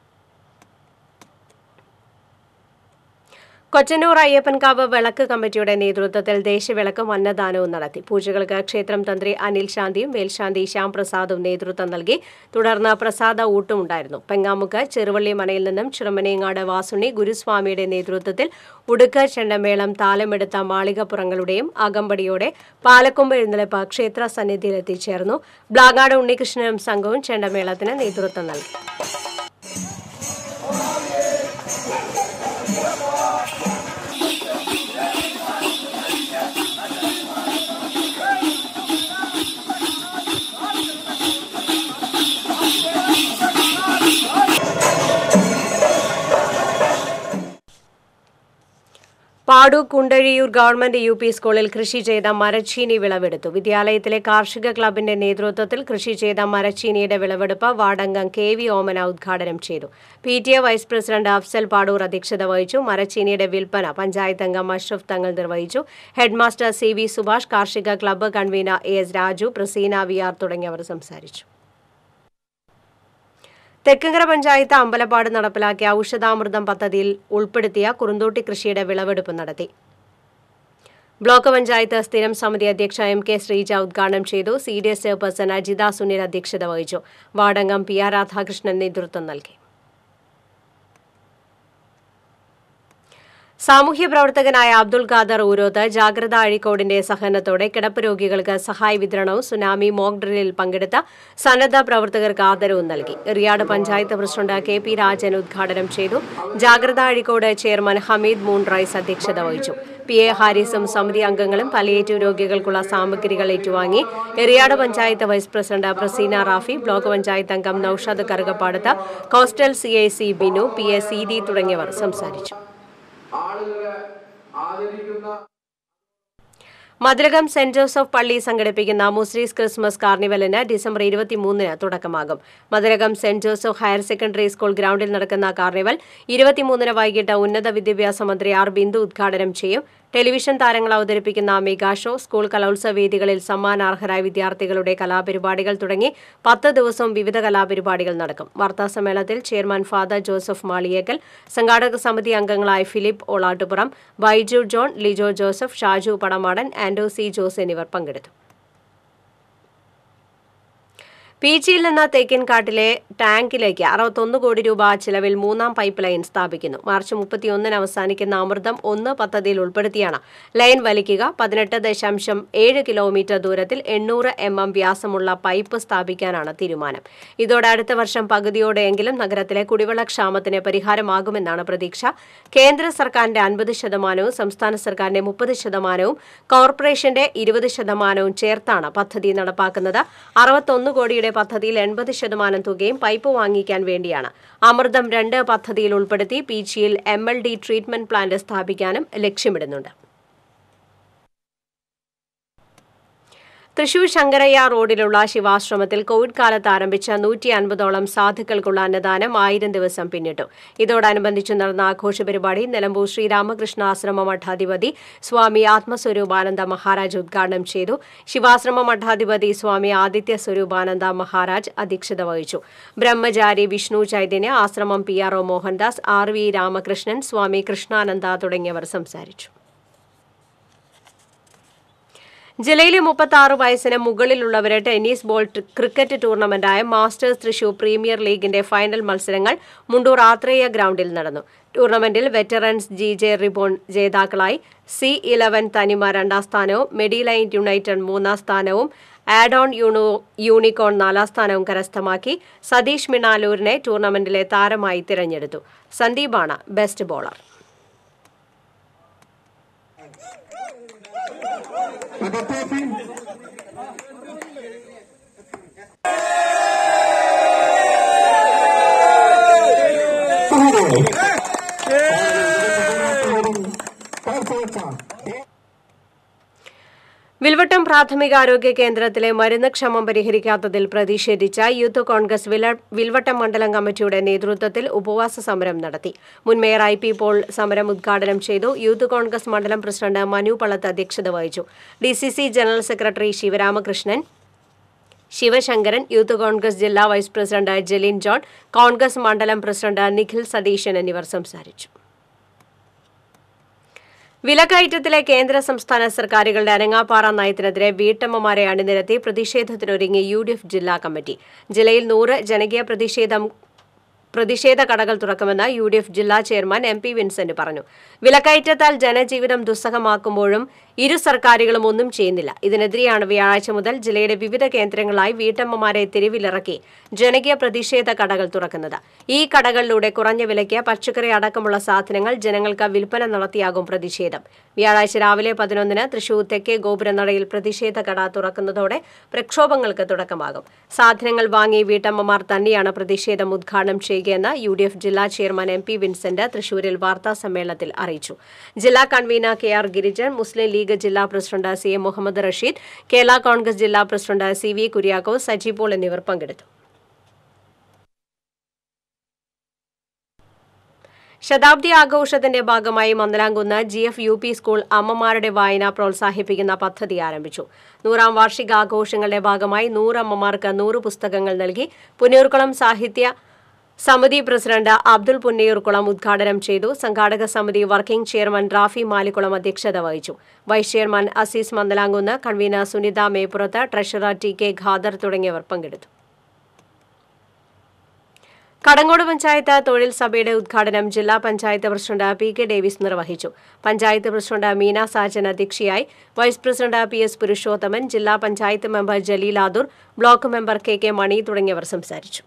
കൊച്ചനൂർ അയ്യപ്പൻകാവ് വിളക്ക് കമ്മിറ്റിയുടെ നേതൃത്വത്തിൽ ദേശവിളക്കും അന്നദാനവും നടത്തി. പൂജകൾക്ക് ക്ഷേത്രം തന്ത്രി അനിൽ ശാന്തിയും വേൽശാന്തി ശ്യാം പ്രസാദും നേതൃത്വം നൽകി. തുടർന്ന് പ്രസാദ ഊട്ടും ഉണ്ടായിരുന്നു. പെങ്ങാമുക്ക് ചെറുവള്ളി മനയിൽ നിന്നും ചിറമനേങ്ങാട് വാസുണ്ണി ഗുരുസ്വാമിയുടെ നേതൃത്വത്തിൽ ഉടുക്ക്, ചെണ്ടമേളം, താലമെടുത്ത മാളികപ്പുറങ്ങളുടെയും അകമ്പടിയോടെ പാലക്കൊമ്പ് എഴുന്നള്ളിപ്പ് ക്ഷേത്ര സന്നിധിയിലെത്തിച്ചേർന്നു. ബ്ലാങ്ങാട് ഉണ്ണികൃഷ്ണനും സംഘവും ചെണ്ടമേളത്തിന് നേതൃത്വം നൽകി. പാടു കുണ്ടഴിയൂർ ഗവൺമെന്റ് യു പി സ്കൂളിൽ കൃഷി ചെയ്ത മരച്ചീനി വിളവെടുത്തു. വിദ്യാലയത്തിലെ കാർഷിക ക്ലബിന്റെ നേതൃത്വത്തിൽ കൃഷി ചെയ്ത മരച്ചീനിയുടെ വിളവെടുപ്പ് വാർഡംഗം കെ വി ഓമന ഉദ്ഘാടനം ചെയ്തു. P T A vice president Afsal Padoor അധ്യക്ഷത വഹിച്ചു. മരച്ചീനിയുടെ വിൽപ്പന പഞ്ചായത്ത് അംഗം അഷ്റഫ് തങ്ങൾ നിർവഹിച്ചു. ഹെഡ്മാസ്റ്റർ സി വി സുഭാഷ്, കാർഷിക club convener A S Raju, Praseena V R തുടങ്ങിയവർ സംസാരിച്ചു. തെക്കിങ്കര പഞ്ചായത്ത് അമ്പലപ്പാട് നടപ്പിലാക്കിയ ഔഷധാമൃതം പദ്ധതിയിൽ ഉൾപ്പെടുത്തിയ കുറുന്തോട്ടി കൃഷിയുടെ വിളവെടുപ്പ് നടത്തി. ബ്ലോക്ക് പഞ്ചായത്ത് സ്ഥിരം സമിതി അധ്യക്ഷ എം കെ ശ്രീജ ഉദ്ഘാടനം ചെയ്തു. C D S chairperson Ajitha Sunil അധ്യക്ഷത വഹിച്ചു. വാർഡംഗം പി ആർ രാധാകൃഷ്ണൻ നേതൃത്വം നൽകി. സാമൂഹ്യ പ്രവർത്തകനായ അബ്ദുൾ ഖാദർ ഊരോത്ത് ജാഗ്രത അഴീക്കോടിന്റെ സഹകരണത്തോടെ കിടപ്പ് രോഗികൾക്ക് സഹായ വിതരണവും സുനാമി മോക്ക് ഡ്രില്ലിൽ പങ്കെടുത്ത സന്നദ്ധ പ്രവർത്തകർക്ക് ആദരവും നൽകി. Eriyad panchayat president K P Rajan ഉദ്ഘാടനം ചെയ്തു. Jagratha Azhikode chairman Hameed moon rice അധ്യക്ഷത വഹിച്ചു. പി എ ഹാരിസും സമിതി അംഗങ്ങളും പലിയേറ്റീവ് രോഗികൾക്കുള്ള സാമഗ്രികൾ ഏറ്റുവാങ്ങി. Eriyad panchayat vice president Praseena Rafi, block panchayat അംഗം Noushad Karukappadath, coastal C I C Binu, P A Seethi തുടങ്ങിയവർ സംസാരിച്ചു. മധുരകം സെന്റ് ജോസഫ് പള്ളി സംഘടിപ്പിക്കുന്ന മുസ്ലിംസ് ക്രിസ്മസ് കാർണിവലിന് ഡിസംബർ ഇരുപത്തിമൂന്നിന് തുടക്കമാകും. Madhurakam saint Joseph higher secondary school ഗ്രൗണ്ടിൽ നടക്കുന്ന കാർണിവൽ ഇരുപത്തിമൂന്നിന് വൈകിട്ട് ഉന്നത വിദ്യാഭ്യാസ മന്ത്രി ആർ ബിന്ദു ഉദ്ഘാടനം ചെയ്യും. ടെലിവിഷൻ താരങ്ങൾ അവതരിപ്പിക്കുന്ന മെഗാ ഷോ, സ്കൂൾ കലോത്സവ വേദികളിൽ സമ്മാനാർഹരായ വിദ്യാർത്ഥികളുടെ കലാപരിപാടികൾ തുടങ്ങി പത്ത് ദിവസവും വിവിധ കലാപരിപാടികൾ നടക്കും. വാർത്താസമ്മേളനത്തിൽ ചെയർമാൻ ഫാദർ ജോസഫ് മാളിയേക്കൽ, സംഘാടക സമിതി അംഗങ്ങളായ Philip Olattupuram, Baiju John, Lijo Joseph, Shaju Padamadan, Ando C Jose എന്നിവർ പങ്കെടുത്തു. പീച്ചിയിൽ നിന്ന് തേക്കിൻകാട്ടിലെ ടാങ്കിലേക്ക് അറുപത്തൊന്ന് കോടി രൂപ ചിലവിൽ മൂന്നാം പൈപ്പ് ലൈൻ സ്ഥാപിക്കുന്നു. മാർച്ച് മുപ്പത്തിയൊന്നിന് അവസാനിക്കുന്ന അമൃതം ഒന്ന് പദ്ധതിയിൽ ഉൾപ്പെടുത്തിയാണ് ലൈൻ വലിക്കുക. പതിനെട്ട് ദശാംശം ഏഴ് കിലോമീറ്റർ ദൂരത്തിൽ എണ്ണൂറ് എം എം വ്യാസമുള്ള പൈപ്പ് സ്ഥാപിക്കാനാണ് തീരുമാനം. ഇതോടെ അടുത്ത വർഷം പകുതിയോടെയെങ്കിലും നഗരത്തിലെ കുടിവെള്ളക്ഷാമത്തിന് പരിഹാരമാകുമെന്നാണ് പ്രതീക്ഷ. കേന്ദ്ര സർക്കാരിന്റെ അൻപത് ശതമാനവും സംസ്ഥാന സർക്കാരിന്റെ മുപ്പത് ശതമാനവും കോർപ്പറേഷന്റെ ഇരുപത് ശതമാനവും ചേർത്താണ് പദ്ധതി നടപ്പാക്കുന്നത്. അറുപത്തൊന്ന് കോടിയുടെ പദ്ധതിയിൽ എൺപത് ശതമാനം തുകയും പൈപ്പ് വാങ്ങിക്കാൻ വേണ്ടിയാണ്. അമൃതം രണ്ട് പദ്ധതിയിൽ ഉൾപ്പെടുത്തി പീച്ചിയിൽ M L D treatment plant സ്ഥാപിക്കാനും ലക്ഷ്യമിടുന്നുണ്ട്. തൃശൂർ ശങ്കരയ്യ റോഡിലുള്ള ശിവാശ്രമത്തിൽ കോവിഡ് കാലത്ത് ആരംഭിച്ച നൂറ്റി അൻപതോളം സാധുക്കൾക്കുള്ള അന്നദാനം ആയിരം ദിവസം പിന്നിട്ടു. ഇതോടനുബന്ധിച്ച് നടന്ന ആഘോഷ പരിപാടി നിലമ്പൂർ ശ്രീരാമകൃഷ്ണ ആശ്രമ മഠാധിപതി സ്വാമി ആത്മസ്വരൂപാനന്ദ മഹാരാജ് ഉദ്ഘാടനം ചെയ്തു. ശിവാശ്രമ മഠാധിപതി സ്വാമി ആദിത്യ സ്വരൂപാനന്ദ മഹാരാജ് അധ്യക്ഷത വഹിച്ചു. ബ്രഹ്മചാരി വിഷ്ണു ചൈതന്യ, ആശ്രമം P R O Mohandas, R V Ramakrishnan, Swami Krishnananda തുടങ്ങിയവർ സംസാരിച്ചു. ജില്ലയിലെ മുപ്പത്താറ് വയസ്സിന് മുകളിലുള്ളവരെ ടെന്നീസ് ബോൾ ക്രിക്കറ്റ് ടൂർണമെന്റായ മാസ്റ്റേഴ്സ് തൃശൂർ പ്രീമിയർ ലീഗിന്റെ ഫൈനൽ മത്സരങ്ങൾ മുണ്ടൂർ ആത്രേയ ഗ്രൗണ്ടിൽ നടന്നു. ടൂർണമെന്റിൽ വെറ്ററൻസ് ജി ജെ റിബോൺ ജേതാക്കളായി. സി ഇലവൻ തനിമ രണ്ടാം സ്ഥാനവും മെഡി ലൈൻ യുണൈറ്റഡ് മൂന്നാം സ്ഥാനവും ആഡോൺ യൂണിക്കോൺ നാലാം സ്ഥാനവും കരസ്ഥമാക്കി. സതീഷ് മിണാലൂരിനെ ടൂർണമെന്റിലെ താരമായി തിരഞ്ഞെടുത്തു. സന്ദീപാണ് ബെസ്റ്റ് ബോളർ. വിൽവട്ടം പ്രാഥമികാരോഗ്യ കേന്ദ്രത്തിലെ മരുന്ന് ക്ഷമം പരിഹരിക്കാത്തതിൽ പ്രതിഷേധിച്ച യൂത്ത് കോൺഗ്രസ് വിൽവട്ടം മണ്ഡലം കമ്മിറ്റിയുടെ നേതൃത്വത്തിൽ ഉപവാസ സമരം നടത്തി. മുൻ മേയർ ഐ പി പോൾ സമരം ഉദ്ഘാടനം ചെയ്തു. യൂത്ത് കോൺഗ്രസ് മണ്ഡലം പ്രസിഡന്റ് മനു പള്ളത്ത് അധ്യക്ഷത വഹിച്ചു. D C C general secretary Sivaramakrishnan, Sivasankaran, youth Congress ജില്ലാ vice president Jelin John, Congress മണ്ഡലം പ്രസിഡന്റ് നിഖിൽ സതീശൻ എന്നിവർ സംസാരിച്ചു. വിലക്കയറ്റത്തിലെ കേന്ദ്ര സംസ്ഥാന സർക്കാരുകളുടെ അനങ്ങാപ്പാറ നയത്തിനെതിരെ വീട്ടമ്മമാരെ അണിനിരത്തി പ്രതിഷേധത്തിനൊരുങ്ങി യു ഡി എഫ് ജില്ലാ കമ്മിറ്റി. ജില്ലയിൽ നൂറ് ജനകീയ പ്രതിഷേധം പ്രതിഷേധ കടകൾ തുറക്കുമെന്ന് യു ഡി എഫ് ജില്ലാ ചെയർമാൻ എം പി വിൻസെന്റ് പറഞ്ഞു. വിലക്കയറ്റത്താൽ ജനജീവിതം ദുസ്സഹമാക്കുമ്പോഴും ഇരു സർക്കാരുകളും ഒന്നും ചെയ്യുന്നില്ല. ഇതിനെതിരെയാണ് വ്യാഴാഴ്ച മുതൽ ജില്ലയുടെ വിവിധ കേന്ദ്രങ്ങളായി വീട്ടമ്മമാരെ തെരുവിലിറക്കി ജനകീയ പ്രതിഷേധ കടകൾ തുറക്കുന്നത്. ഈ കടകളിലൂടെ കുറഞ്ഞ വിലയ്ക്ക് പച്ചക്കറി അടക്കമുള്ള സാധനങ്ങൾ ജനങ്ങൾക്ക് വിൽപ്പന നടത്തിയാകും പ്രതിഷേധം. വ്യാഴാഴ്ച രാവിലെ പതിനൊന്നിന് തൃശൂർ തെക്കേ ഗോപുരനടയിൽ പ്രതിഷേധ കട തുറക്കുന്നതോടെ പ്രക്ഷോഭങ്ങൾക്ക് തുടക്കമാകും. സാധനങ്ങൾ വാങ്ങി വീട്ടമ്മമാർ തന്നെയാണ് പ്രതിഷേധം ഉദ്ഘാടനം ചെയ്യുകയെന്ന് യു ഡി എഫ് ജില്ലാ ചെയർമാൻ എം പി വിൻസെന്റ് തൃശൂരിൽ വാർത്താ സമ്മേളനത്തിൽ അറിയിച്ചു. ജില്ലാ കൺവീനർ കെ ആർ ഗിരിജൻ, മുസ്ലിം ലീഗ് ജില്ലാ president C A Muhammad Rasheed, Kerala Congress ജില്ലാ president C V Kuriakose, Saji Paul എന്നിവർ പങ്കെടുത്തു. ശതാബ്ദി ആഘോഷത്തിന്റെ ഭാഗമായി Mandalamkunnu G F U P school അമ്മമാരുടെ വായന പ്രോത്സാഹിപ്പിക്കുന്ന പദ്ധതി ആരംഭിച്ചു. നൂറാം വാർഷികാഘോഷങ്ങളുടെ ഭാഗമായി നൂറ് അമ്മമാർക്ക് നൂറ് പുസ്തകങ്ങൾ നൽകി. പുന്നയൂർക്കുളം സാഹിത്യ സമിതി പ്രസിഡന്റ് അബ്ദുൾ പുന്നയൂർക്കുളം ഉദ്ഘാടനം ചെയ്തു. സംഘാടക സമിതി വർക്കിംഗ് ചെയർമാൻ റാഫി മാലിക്കുളം അധ്യക്ഷത വഹിച്ചു. Vice chairman Azeez Mandalamkunnu, convener Sunitha Meppurath, treasurer T K Khader തുടങ്ങിയവർ പങ്കെടുത്തു. കടങ്ങോട് പഞ്ചായത്ത് തൊഴിൽ സഭയുടെ ഉദ്ഘാടനം ജില്ലാ panchayat president P K Davis നിർവഹിച്ചു. പഞ്ചായത്ത് പ്രസിഡന്റ് മീന സാജൻ അധ്യക്ഷയായി. Vice president P S Purushothaman, ജില്ലാ panchayat member Jaleel Adoor, block member K K Mani തുടങ്ങിയവർ സംസാരിച്ചു.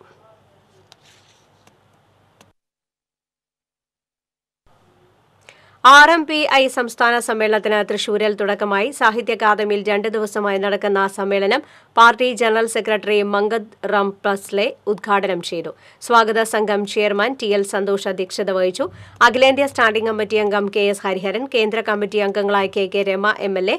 ആർ എം പി ഐ സംസ്ഥാന സമ്മേളനത്തിന് തൃശൂരിൽ തുടക്കമായി. സാഹിത്യ അക്കാദമിയിൽ രണ്ട് ദിവസമായി നടക്കുന്ന സമ്മേളനം party general secretary Mangat Ram Pasla ഉദ്ഘാടനം ചെയ്തു. സ്വാഗത സംഘം ചെയർമാൻ ടി എൽ സന്തോഷ് അധ്യക്ഷത വഹിച്ചു. അഖിലേന്ത്യാ സ്റ്റാൻഡിംഗ് കമ്മിറ്റി അംഗം കെ എസ് ഹരിഹരൻ, കേന്ദ്ര കമ്മിറ്റി അംഗങ്ങളായ K K Rema M L A,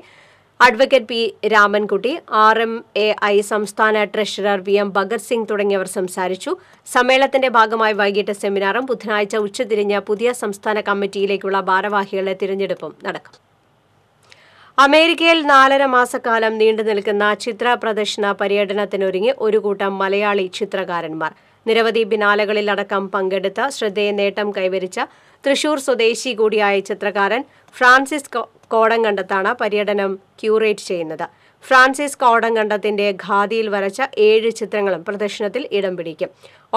advocate P Ramankutty, R M A I സംസ്ഥാന treasurer V M Bhagat Singh തുടങ്ങിയവർ സംസാരിച്ചു. സമ്മേളനത്തിന്റെ ഭാഗമായി വൈകിട്ട് സെമിനാറും ബുധനാഴ്ച ഉച്ചതിരിഞ്ഞ് പുതിയ സംസ്ഥാന കമ്മിറ്റിയിലേക്കുള്ള ഭാരവാഹികളുടെ തിരഞ്ഞെടുപ്പും നടക്കും. അമേരിക്കയിൽ നാലര മാസക്കാലം നീണ്ടു നിൽക്കുന്ന ചിത്ര പ്രദർശന പര്യടനത്തിനൊരുങ്ങി ഒരു കൂട്ടം മലയാളി ചിത്രകാരന്മാർ. നിരവധി ബിനാലകളിലടക്കം പങ്കെടുത്ത് ശ്രദ്ധേയ നേട്ടം കൈവരിച്ച തൃശൂർ സ്വദേശി കൂടിയായ ചിത്രകാരൻ ഫ്രാൻസിസ് കോടംകണ്ടത്താണ് പര്യടനം ക്യൂറേറ്റ് ചെയ്യുന്നത്. ഫ്രാൻസിസ് കോടംകണ്ടത്തിന്റെ ഖാദിയിൽ വരച്ച ഏഴ് ചിത്രങ്ങളും പ്രദർശനത്തിൽ ഇടം പിടിക്കും.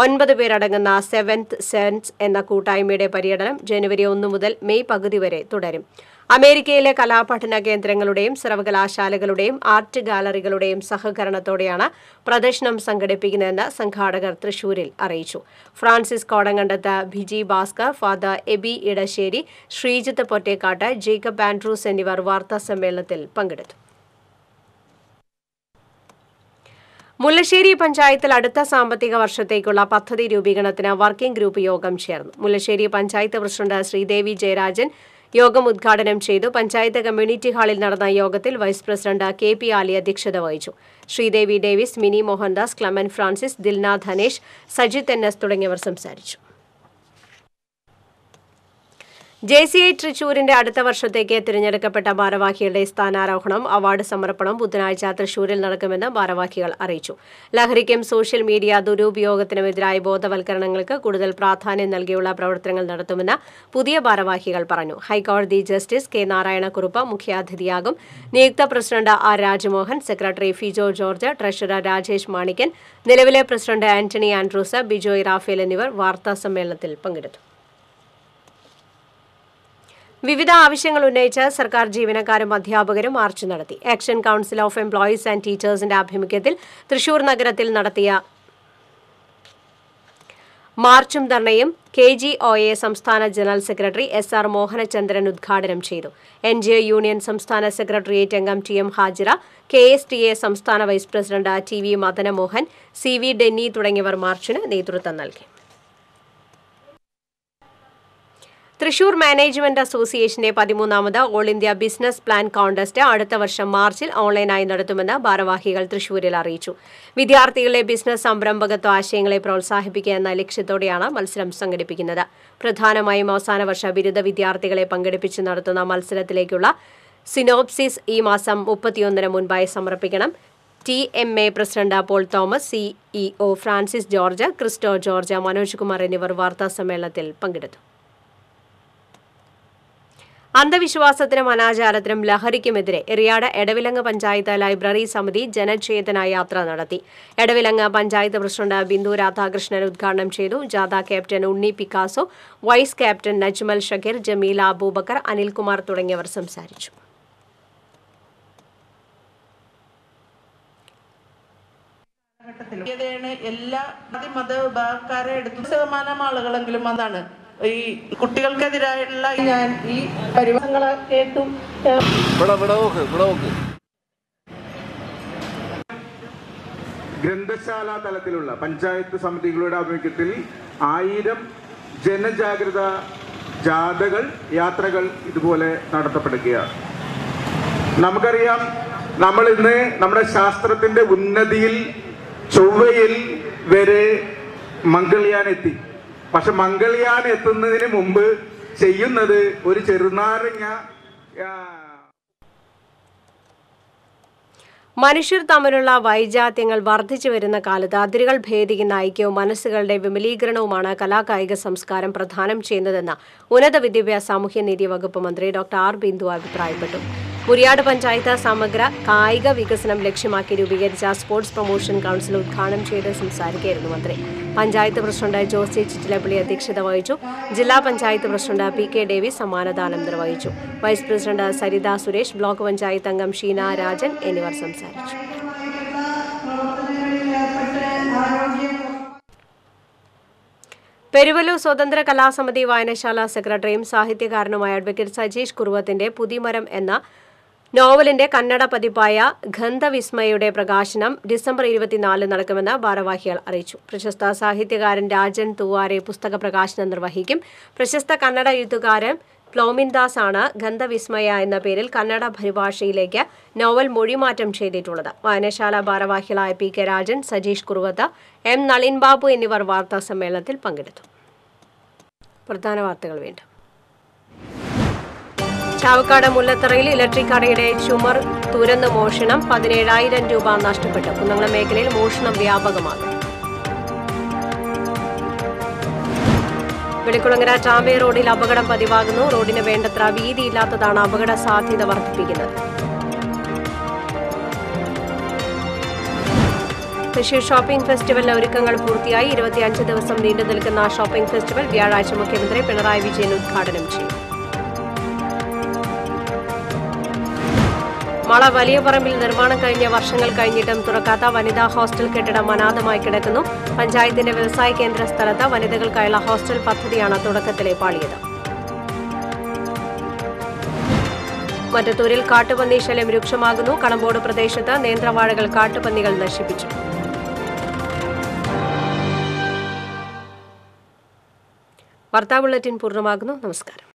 ഒൻപത് പേരടങ്ങുന്ന സെവൻത് സെൻസ് എന്ന കൂട്ടായ്മയുടെ പര്യടനം ജനുവരി ഒന്ന് മുതൽ മെയ് പകുതി വരെ തുടരും. അമേരിക്കയിലെ കലാപഠന കേന്ദ്രങ്ങളുടെയും സർവകലാശാലകളുടെയും ആർട്ട് ഗാലറികളുടെയും സഹകരണത്തോടെയാണ് പ്രദർശനം സംഘടിപ്പിക്കുന്നതെന്ന് സംഘാടകർ തൃശൂരിൽ അറിയിച്ചു. ഫ്രാൻസിസ് കോടംകണ്ടത്ത്, Biji Bhaskar, father AB Edassery, Sreejith Pottekkatt, Jacob Andrews എന്നിവർ വാർത്താസമ്മേളനത്തിൽ പങ്കെടുത്തു. മുല്ലശ്ശേരി പഞ്ചായത്തിൽ അടുത്ത സാമ്പത്തിക വർഷത്തേക്കുള്ള പദ്ധതി രൂപീകരണത്തിന് വർക്കിംഗ് ഗ്രൂപ്പ് യോഗം ചേർന്നു. മുല്ലശ്ശേരി പഞ്ചായത്ത് പ്രസിഡന്റ് ശ്രീദേവി ജയരാജൻ യോഗം ഉദ്ഘാടനം ചെയ്തു. പഞ്ചായത്ത് കമ്മ്യൂണിറ്റി ഹാളിൽ നടന്ന യോഗത്തിൽ vice president K P Ali അധ്യക്ഷത വഹിച്ചു. Sreedevi Davis, Mini Mohandas, Clement Francis, Dilna Dhanesh, Sajith N S തുടങ്ങിയവർ സംസാരിച്ചു. ജെ സി ഐ തൃശൂരിന്റെ അടുത്ത വർഷത്തേക്ക് തിരഞ്ഞെടുക്കപ്പെട്ട ഭാരവാഹികളുടെ സ്ഥാനാരോഹണം, അവാർഡ് സമർപ്പണം ബുധനാഴ്ച തൃശൂരിൽ നടക്കുമെന്ന് ഭാരവാഹികൾ അറിയിച്ചു. ലഹരിക്കും സോഷ്യൽ മീഡിയ ദുരുപയോഗത്തിനുമെതിരായ ബോധവൽക്കരണങ്ങൾക്ക് കൂടുതൽ പ്രാധാന്യം നൽകിയുള്ള പ്രവർത്തനങ്ങൾ നടത്തുമെന്ന് പുതിയ ഭാരവാഹികൾ പറഞ്ഞു. ഹൈക്കോടതി ജസ്റ്റിസ് കെ നാരായണക്കുറുപ്പ് മുഖ്യാതിഥിയാകും. നിയുക്ത president R Rajamohan, secretary Fijo George, treasurer Rajesh Manikkan, നിലവിലെ president Antony Andrews, Bijoy Rafale എന്നിവർ വാർത്താസമ്മേളനത്തിൽ പങ്കെടുത്തു. വിവിധ ആവശ്യങ്ങൾ ഉന്നയിച്ച് സർക്കാർ ജീവനക്കാരും അധ്യാപകരും മാർച്ച് നടത്തി. Action council of employees and ടീച്ചേഴ്സിന്റെ ആഭിമുഖ്യത്തിൽ തൃശൂർ നഗരത്തിൽ നടത്തിയ മാർച്ചും ധർണയും കെ ജി ഒ എ സംസ്ഥാന general secretary S R Mohanachandran ഉദ്ഘാടനം ചെയ്തു. എൻ ജി ഒ യൂണിയൻ സംസ്ഥാന സെക്രട്ടേറിയറ്റ് അംഗം T M Hajira, K S T A സംസ്ഥാന vice president T V Madanamohan, C V Denny തുടങ്ങിയവർ മാർച്ചിന് നേതൃത്വം നൽകി. Thrissur Management Association Padimunamada All India Business Plan Contest Adatha Varsham Marchil online I Nadatumana Baravahigal Thrissuril Arichu. Vidyarthigale business Sambrambagato Ashangle Prolsahipikana Lixitodiana Malsram Sangadipikinada. Prathana Maimasana Vashabida Vidyarthigale Pangadipichin Naratana Malsaratilegula. Synopsis E Masam Upationdremun by Samrapikanam. T M A President Paul Thomas, C E O Francis Georgia, Christo Georgia, Manoj Kumar എന്നിവർ വാർത്താ സമ്മേളനത്തിൽ പങ്കെടുത്തു. അന്ധവിശ്വാസത്തിനും അനാചാരത്തിനും ലഹരിക്കുമെതിരെ Eriyad Edavilangu panchayat library സമിതി ജനചേതന യാത്ര നടത്തി. എടവിലങ്ങ് പഞ്ചായത്ത് പ്രസിഡന്റ് ബിന്ദു രാധാകൃഷ്ണൻ ഉദ്ഘാടനം ചെയ്തു. ജാഥ captain Unni Picasso, vice captain Najmal Shakir, Jameela Aboobacker, Anilkumar തുടങ്ങിയവർ സംസാരിച്ചു. Ella mother Bakare Mana Malagal and Gilmadana. E Kutil Kadira like and E Parivangala K to Grandashala Talatilula, Panchayat Samati Gluda Vikitili, Aidam, Jena Jagrada, Jadagal, Yatragal, Idbole, Natapatakia. Namakariam, Namalene, Namada Shastratin, Wundadil. Chowayil vere Mangalayanetti. പക്ഷെ Mangalayan എത്തുന്നതിന് മുമ്പ് ചെയ്യുന്നത് ഒരു ചെറുനാരങ്ങ മനുഷ്യർ തമ്മിലുള്ള വൈജാത്യങ്ങൾ വർദ്ധിച്ചു വരുന്ന കാലത്ത് അതിരുകൾ ഭേദിക്കുന്ന ഐക്യവും മനസ്സുകളുടെ വിമലീകരണവുമാണ് കലാകായിക സംസ്കാരം പ്രധാനം ചെയ്യുന്നതെന്ന് ഉന്നത വിദ്യാഭ്യാസ സാമൂഹ്യനീതി വകുപ്പ് മന്ത്രി ഡോക്ടർ ആർ ബിന്ദു അഭിപ്രായപ്പെട്ടു. മുരിയാട് പഞ്ചായത്ത് സമഗ്ര കായിക വികസനം ലക്ഷ്യമാക്കി രൂപീകരിച്ച സ്പോർട്സ് പ്രൊമോഷൻ കൗൺസിൽ ഉദ്ഘാടനം ചെയ്ത് സംസാരിക്കുകയായിരുന്നു മന്ത്രി. പഞ്ചായത്ത് പ്രസിഡന്റ് ജോസി ചിറ്റിലപ്പള്ളി അധ്യക്ഷത വഹിച്ചു. ജില്ലാ panchayat president P K Davy സമ്മാനദാനം നിർവഹിച്ചു. Vice president Saritha Suresh, block panchayat അംഗം ഷീന രാജൻ എന്നിവർ സംസാരിച്ചു. പെരുവലൂർ സ്വതന്ത്ര കലാസമിതി വായനശാല സെക്രട്ടറിയും സാഹിത്യകാരനുമായ അഡ്വക്കേറ്റ് സജീഷ് കുറുവത്തിന്റെ പുതിമരം എന്ന നോവലിന്റെ കന്നഡ പതിപ്പായ ഗന്ധവിസ്മയുടെ പ്രകാശനം ഡിസംബർ ഇരുപത്തിനാലിന് നടക്കുമെന്ന് ഭാരവാഹികൾ അറിയിച്ചു. പ്രശസ്ത സാഹിത്യകാരൻ രാജൻ തൂവാരെ പുസ്തക പ്രകാശനം നിർവഹിക്കും. പ്രശസ്ത കന്നഡ എഴുത്തുകാരൻ പ്ലോമിൻദാസ് ആണ് ഗന്ധവിസ്മയ എന്ന പേരിൽ കന്നഡ പരിഭാഷയിലേക്ക് നോവൽ മൊഴിമാറ്റം ചെയ്തിട്ടുള്ളത്. വായനശാല ഭാരവാഹികളായ P K Rajan, Sajeesh Kuruvath, M Nalin Babu എന്നിവർ വാർത്താ സമ്മേളനത്തിൽ പങ്കെടുത്തു. പ്രധാന വാർത്തകൾ വീണ്ടും. ചാവക്കാട് മുല്ലത്തറയിൽ ഇലക്ട്രിക് കടയുടെ ചുമർ തുരന്ന് മോഷണം, പതിനേഴായിരം രൂപ നഷ്ടപ്പെട്ടു. കുന്നംകുളം മേഖലയിൽ മോഷണം വ്യാപകമാണ്. വെളിക്കുളങ്ങര ചാമ്പേ റോഡിൽ അപകടം പതിവാകുന്നു. റോഡിന് വേണ്ടത്ര വീതിയില്ലാത്തതാണ് അപകട സാധ്യത വർദ്ധിപ്പിക്കുന്നത്. തൃശൂർ ഷോപ്പിംഗ് ഫെസ്റ്റിവലിന് ഒരുക്കങ്ങൾ പൂർത്തിയായി. ഇരുപത്തിയഞ്ച് ദിവസം നീണ്ടു നിൽക്കുന്ന ഷോപ്പിംഗ് ഫെസ്റ്റിവൽ വ്യാഴാഴ്ച മുഖ്യമന്ത്രി പിണറായി വിജയൻ ഉദ്ഘാടനം ചെയ്യും. മള വലിയ പറമ്പിൽ നിർമ്മാണം കഴിഞ്ഞ വർഷങ്ങൾ കഴിഞ്ഞിട്ടും തുറക്കാത്ത വനിതാ ഹോസ്റ്റൽ കെട്ടിടം അനാഥമായി കിടക്കുന്നു. പഞ്ചായത്തിന്റെ വ്യവസായ കേന്ദ്ര സ്ഥലത്ത് വനിതകൾക്കായുള്ള ഹോസ്റ്റൽ പദ്ധതിയാണ് തുടക്കത്തിലെ പാളിയത്. മറ്റത്തൂരിൽ കാട്ടുപന്നി ശല്യം രൂക്ഷമാകുന്നു. കടമ്പോട് പ്രദേശത്ത് നേന്ത്രവാഴകൾ കാട്ടുപന്നികൾ നശിപ്പിച്ചു. വാർത്താ ബുള്ളറ്റിൻ പൂർണ്ണമാകുന്നു. നമസ്കാരം.